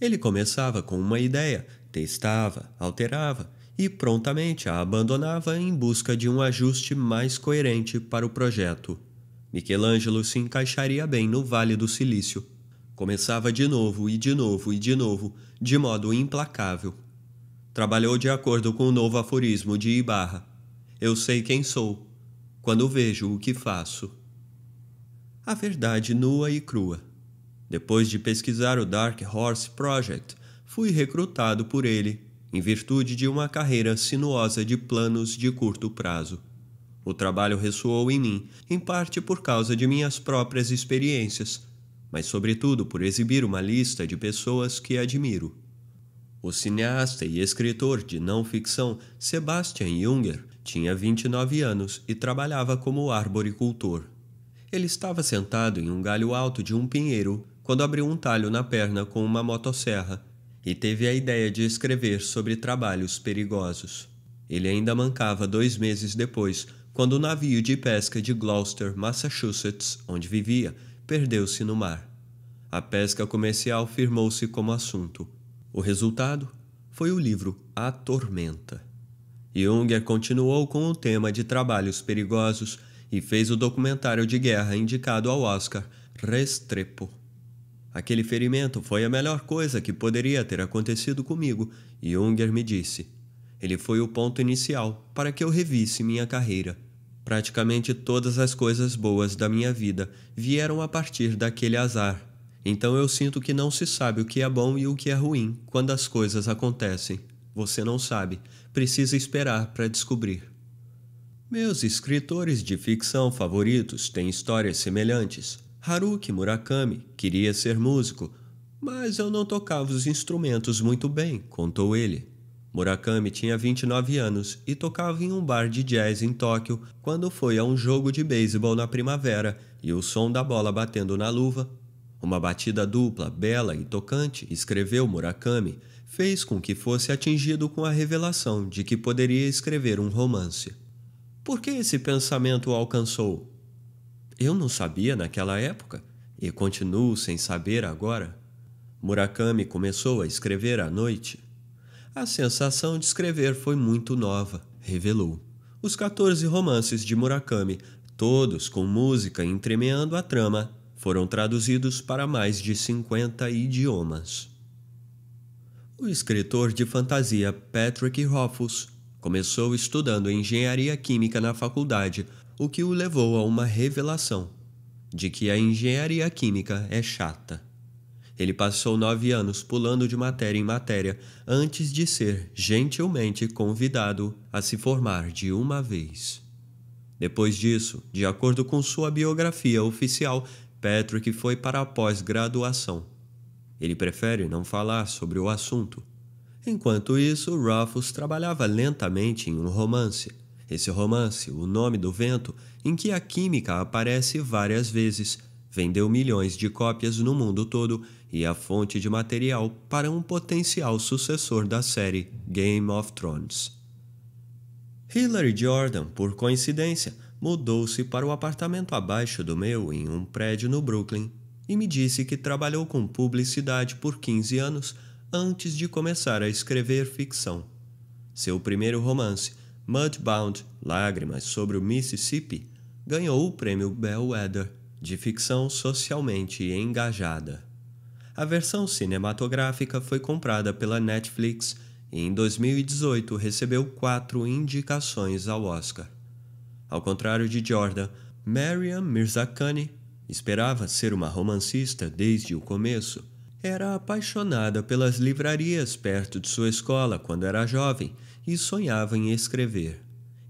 Ele começava com uma ideia, testava, alterava e prontamente a abandonava em busca de um ajuste mais coerente para o projeto. Michelangelo se encaixaria bem no Vale do Silício. Começava de novo e de novo e de novo, de modo implacável. Trabalhou de acordo com o novo aforismo de Ibarra: eu sei quem sou quando vejo o que faço. A verdade nua e crua. Depois de pesquisar o Dark Horse Project, fui recrutado por ele, em virtude de uma carreira sinuosa de planos de curto prazo. O trabalho ressoou em mim, em parte por causa de minhas próprias experiências, mas sobretudo por exibir uma lista de pessoas que admiro. O cineasta e escritor de não-ficção Sebastian Junger tinha vinte e nove anos e trabalhava como arboricultor. Ele estava sentado em um galho alto de um pinheiro quando abriu um talho na perna com uma motosserra e teve a ideia de escrever sobre trabalhos perigosos. Ele ainda mancava dois meses depois, quando o navio de pesca de Gloucester, Massachusetts, onde vivia, perdeu-se no mar. A pesca comercial firmou-se como assunto. O resultado foi o livro A Tormenta. Junger continuou com o tema de trabalhos perigosos e fez o documentário de guerra indicado ao Oscar, Restrepo. Aquele ferimento foi a melhor coisa que poderia ter acontecido comigo, Junger me disse. Ele foi o ponto inicial para que eu revisse minha carreira. Praticamente todas as coisas boas da minha vida vieram a partir daquele azar. Então eu sinto que não se sabe o que é bom e o que é ruim quando as coisas acontecem. Você não sabe, precisa esperar para descobrir. Meus escritores de ficção favoritos têm histórias semelhantes. Haruki Murakami queria ser músico, mas eu não tocava os instrumentos muito bem, contou ele. Murakami tinha vinte e nove anos e tocava em um bar de jazz em Tóquio quando foi a um jogo de beisebol na primavera e o som da bola batendo na luva. Uma batida dupla, bela e tocante, escreveu Murakami, fez com que fosse atingido com a revelação de que poderia escrever um romance. Por que esse pensamento o alcançou? Eu não sabia naquela época e continuo sem saber agora. Murakami começou a escrever à noite. A sensação de escrever foi muito nova, revelou. Os quatorze romances de Murakami, todos com música entremeando a trama, foram traduzidos para mais de cinquenta idiomas. O escritor de fantasia Patrick Rothfuss começou estudando engenharia química na faculdade, o que o levou a uma revelação de que a engenharia química é chata. Ele passou nove anos pulando de matéria em matéria antes de ser gentilmente convidado a se formar de uma vez. Depois disso, de acordo com sua biografia oficial, Patrick foi para a pós-graduação. Ele prefere não falar sobre o assunto. Enquanto isso, Rothfuss trabalhava lentamente em um romance. Esse romance, O Nome do Vento, em que a química aparece várias vezes, vendeu milhões de cópias no mundo todo e a fonte de material para um potencial sucessor da série Game of Thrones. Hillary Jordan, por coincidência, mudou-se para o apartamento abaixo do meu em um prédio no Brooklyn e me disse que trabalhou com publicidade por quinze anos antes de começar a escrever ficção. Seu primeiro romance, Mudbound, Lágrimas sobre o Mississippi, ganhou o prêmio Bellwether de ficção socialmente engajada. A versão cinematográfica foi comprada pela Netflix e em dois mil e dezoito recebeu quatro indicações ao Oscar. Ao contrário de Jordan, Maryam Mirzakhani esperava ser uma romancista desde o começo. Era apaixonada pelas livrarias perto de sua escola quando era jovem e sonhava em escrever.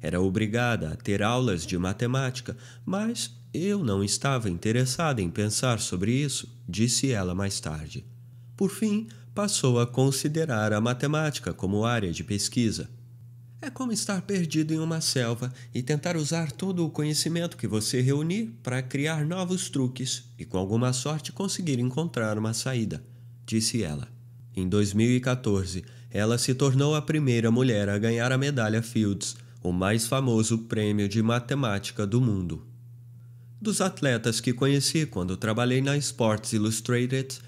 Era obrigada a ter aulas de matemática, mas eu não estava interessada em pensar sobre isso, disse ela mais tarde. Por fim, passou a considerar a matemática como área de pesquisa. É como estar perdido em uma selva e tentar usar todo o conhecimento que você reunir para criar novos truques e, com alguma sorte, conseguir encontrar uma saída, disse ela. Em dois mil e quatorze, ela se tornou a primeira mulher a ganhar a medalha Fields, o mais famoso prêmio de matemática do mundo. Dos atletas que conheci quando trabalhei na Sports Illustrated,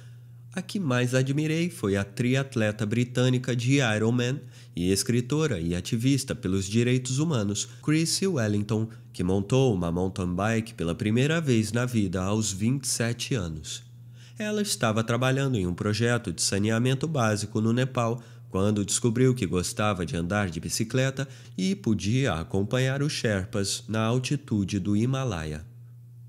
a que mais admirei foi a triatleta britânica de Ironman e escritora e ativista pelos direitos humanos Chrissie Wellington, que montou uma mountain bike pela primeira vez na vida aos vinte e sete anos. Ela estava trabalhando em um projeto de saneamento básico no Nepal quando descobriu que gostava de andar de bicicleta e podia acompanhar os Sherpas na altitude do Himalaia.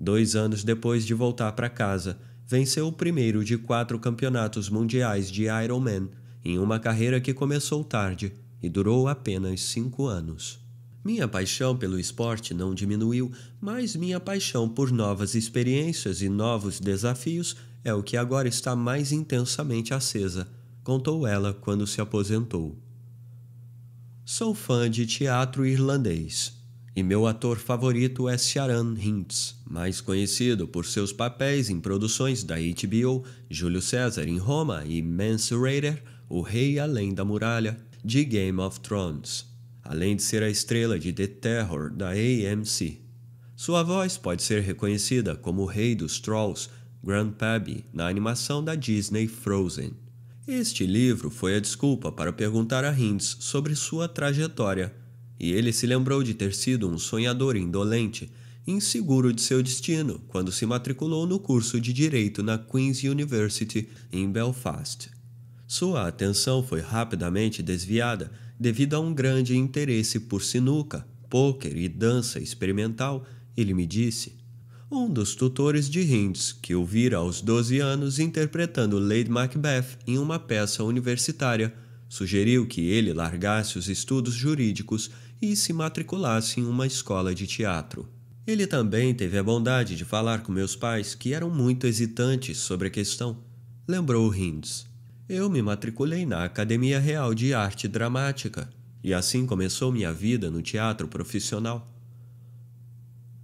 Dois anos depois de voltar para casa, venceu o primeiro de quatro campeonatos mundiais de Ironman em uma carreira que começou tarde e durou apenas cinco anos. Minha paixão pelo esporte não diminuiu, mas minha paixão por novas experiências e novos desafios é o que agora está mais intensamente acesa, contou ela quando se aposentou. Sou fã de teatro irlandês. E meu ator favorito é Ciaran Hinds, mais conhecido por seus papéis em produções da H B O, Júlio César em Roma e Mansurator, o Rei Além da Muralha, de Game of Thrones, além de ser a estrela de The Terror da A M C. Sua voz pode ser reconhecida como o Rei dos Trolls, Grandpappy, na animação da Disney Frozen. Este livro foi a desculpa para perguntar a Hinds sobre sua trajetória, e ele se lembrou de ter sido um sonhador indolente, inseguro de seu destino, quando se matriculou no curso de Direito na Queen's University, em Belfast. Sua atenção foi rapidamente desviada devido a um grande interesse por sinuca, pôquer e dança experimental, ele me disse. Um dos tutores de Hinds, que o vira aos doze anos interpretando Lady Macbeth em uma peça universitária, sugeriu que ele largasse os estudos jurídicos e se matriculasse em uma escola de teatro. Ele também teve a bondade de falar com meus pais, que eram muito hesitantes sobre a questão, lembrou Hinds. Eu me matriculei na Academia Real de Arte Dramática, e assim começou minha vida no teatro profissional.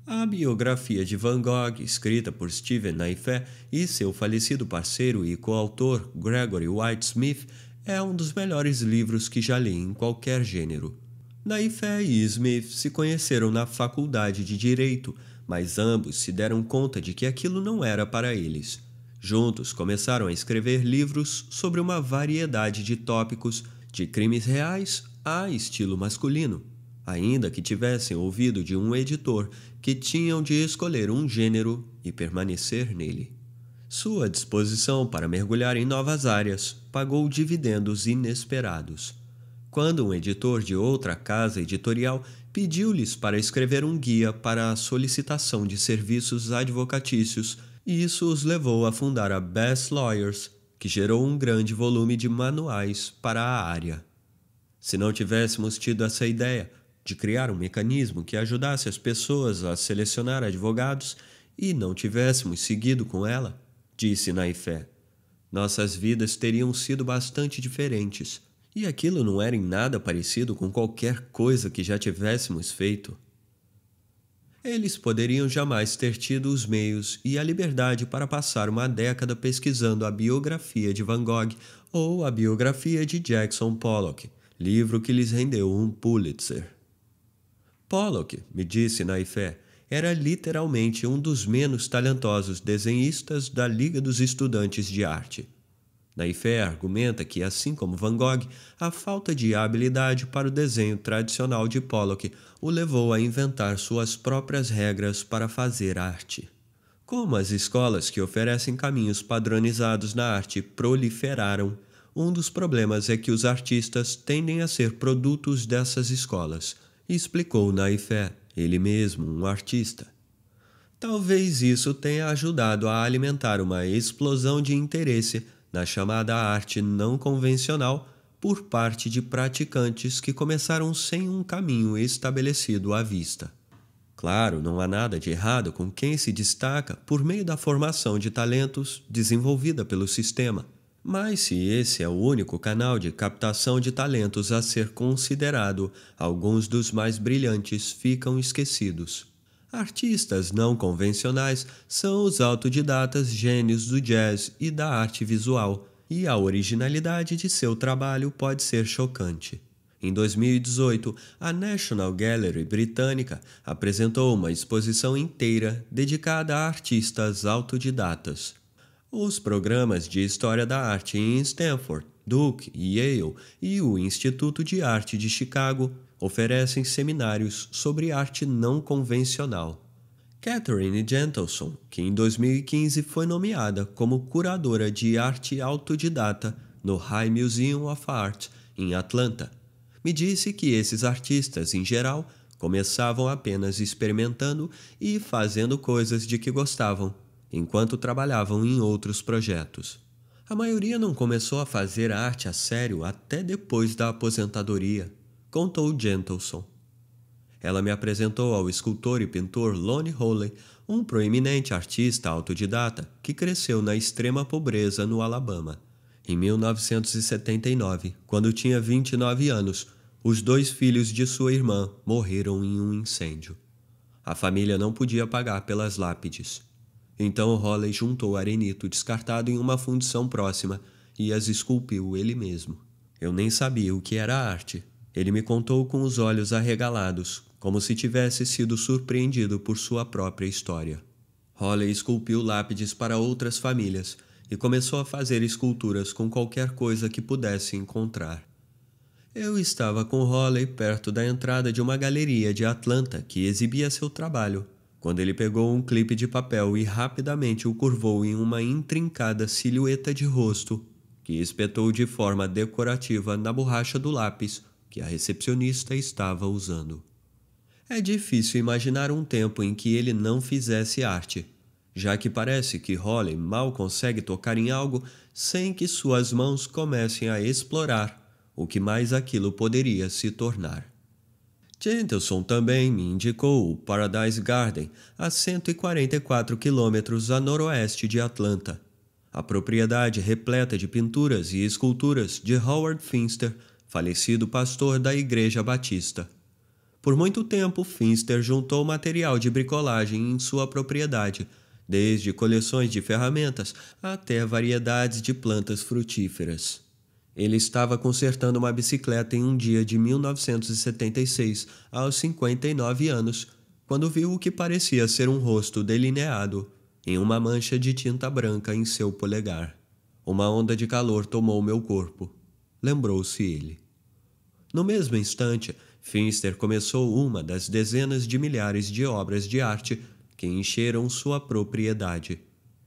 A biografia de Van Gogh, escrita por Steven Naifeh e seu falecido parceiro e coautor Gregory White Smith, é um dos melhores livros que já li em qualquer gênero. Naifeh e Smith se conheceram na faculdade de Direito, mas ambos se deram conta de que aquilo não era para eles. Juntos começaram a escrever livros sobre uma variedade de tópicos, de crimes reais a estilo masculino, ainda que tivessem ouvido de um editor que tinham de escolher um gênero e permanecer nele. Sua disposição para mergulhar em novas áreas pagou dividendos inesperados. Quando um editor de outra casa editorial pediu-lhes para escrever um guia para a solicitação de serviços advocatícios, e isso os levou a fundar a Best Lawyers, que gerou um grande volume de manuais para a área. Se não tivéssemos tido essa ideia de criar um mecanismo que ajudasse as pessoas a selecionar advogados e não tivéssemos seguido com ela, disse Naifeh, nossas vidas teriam sido bastante diferentes, e aquilo não era em nada parecido com qualquer coisa que já tivéssemos feito. Eles poderiam jamais ter tido os meios e a liberdade para passar uma década pesquisando a biografia de Van Gogh ou a biografia de Jackson Pollock, livro que lhes rendeu um Pulitzer. Pollock, me disse Naifeh, era literalmente um dos menos talentosos desenhistas da Liga dos Estudantes de Arte. Naifeh argumenta que, assim como Van Gogh, a falta de habilidade para o desenho tradicional de Pollock o levou a inventar suas próprias regras para fazer arte. Como as escolas que oferecem caminhos padronizados na arte proliferaram, um dos problemas é que os artistas tendem a ser produtos dessas escolas, explicou Naifeh, ele mesmo um artista. Talvez isso tenha ajudado a alimentar uma explosão de interesse na chamada arte não convencional por parte de praticantes que começaram sem um caminho estabelecido à vista. Claro, não há nada de errado com quem se destaca por meio da formação de talentos desenvolvida pelo sistema, mas se esse é o único canal de captação de talentos a ser considerado, alguns dos mais brilhantes ficam esquecidos. Artistas não convencionais são os autodidatas gênios do jazz e da arte visual, e a originalidade de seu trabalho pode ser chocante. Em dois mil e dezoito, a National Gallery britânica apresentou uma exposição inteira dedicada a artistas autodidatas. Os programas de História da Arte em Stanford, Duke e Yale e o Instituto de Arte de Chicago oferecem seminários sobre arte não convencional. Katherine Gentleson, que em dois mil e quinze foi nomeada como curadora de arte autodidata no High Museum of Art, em Atlanta, me disse que esses artistas, em geral, começavam apenas experimentando e fazendo coisas de que gostavam, enquanto trabalhavam em outros projetos. A maioria não começou a fazer arte a sério até depois da aposentadoria, contou Gentleson. Ela me apresentou ao escultor e pintor Lonnie Holley, um proeminente artista autodidata que cresceu na extrema pobreza no Alabama. Em mil novecentos e setenta e nove, quando tinha vinte e nove anos, os dois filhos de sua irmã morreram em um incêndio. A família não podia pagar pelas lápides. Então Holley juntou arenito descartado em uma fundição próxima e as esculpiu ele mesmo. Eu nem sabia o que era arte. Ele me contou com os olhos arregalados, como se tivesse sido surpreendido por sua própria história. Holley esculpiu lápides para outras famílias e começou a fazer esculturas com qualquer coisa que pudesse encontrar. Eu estava com Holley perto da entrada de uma galeria de Atlanta que exibia seu trabalho, quando ele pegou um clipe de papel e rapidamente o curvou em uma intrincada silhueta de rosto, que espetou de forma decorativa na borracha do lápis, que a recepcionista estava usando. É difícil imaginar um tempo em que ele não fizesse arte, já que parece que Holly mal consegue tocar em algo sem que suas mãos comecem a explorar o que mais aquilo poderia se tornar. Gentleson também me indicou o Paradise Garden, a cento e quarenta e quatro quilômetros a noroeste de Atlanta. A propriedade repleta de pinturas e esculturas de Howard Finster, falecido pastor da Igreja Batista. Por muito tempo, Finster juntou material de bricolagem em sua propriedade, desde coleções de ferramentas até variedades de plantas frutíferas. Ele estava consertando uma bicicleta em um dia de mil novecentos e setenta e seis, aos cinquenta e nove anos, quando viu o que parecia ser um rosto delineado em uma mancha de tinta branca em seu polegar. Uma onda de calor tomou meu corpo. Lembrou-se ele. No mesmo instante, Finster começou uma das dezenas de milhares de obras de arte que encheram sua propriedade,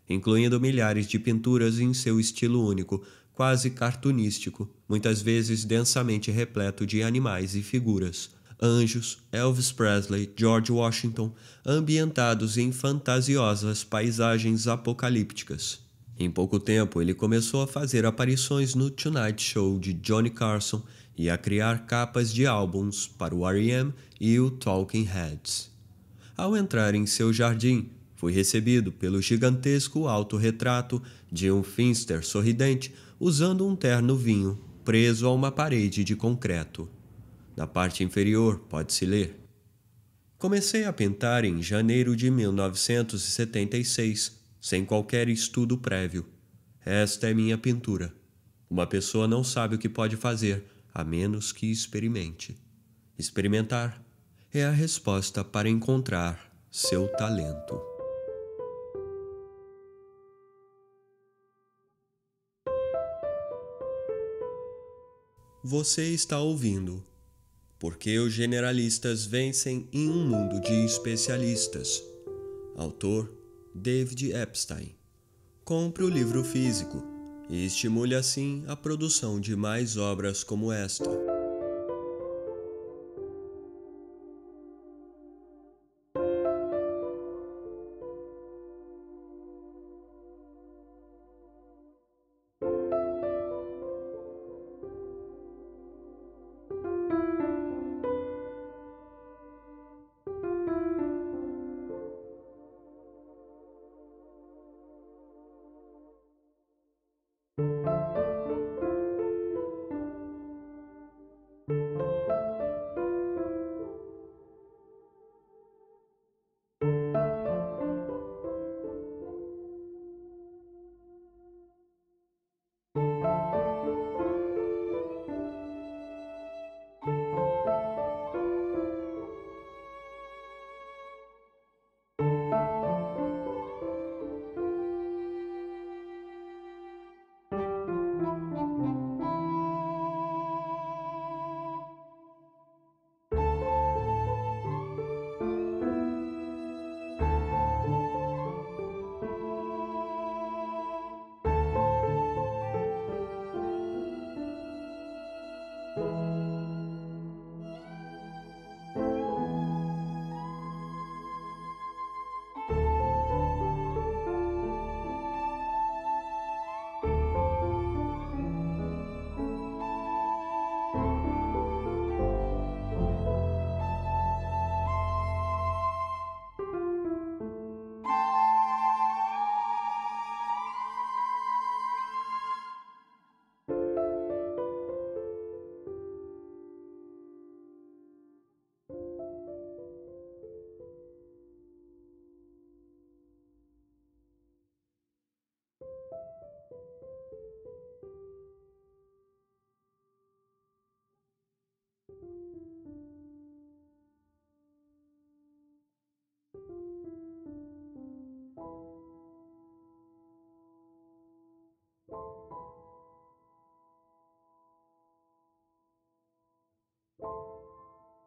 incluindo milhares de pinturas em seu estilo único, quase cartunístico, muitas vezes densamente repleto de animais e figuras, anjos, Elvis Presley, George Washington, ambientados em fantasiosas paisagens apocalípticas. Em pouco tempo, ele começou a fazer aparições no Tonight Show de Johnny Carson e a criar capas de álbuns para o R E M e o Talking Heads. Ao entrar em seu jardim, fui recebido pelo gigantesco autorretrato de um Finster sorridente usando um terno vinho preso a uma parede de concreto. Na parte inferior pode-se ler: comecei a pintar em janeiro de mil novecentos e setenta e seis, sem qualquer estudo prévio. Esta é minha pintura. Uma pessoa não sabe o que pode fazer, a menos que experimente. Experimentar é a resposta para encontrar seu talento. Você está ouvindo Porque os Generalistas Vencem em um Mundo de Especialistas. Autor David Epstein. Compre o livro físico e estimule assim a produção de mais obras como esta.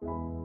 Thank you.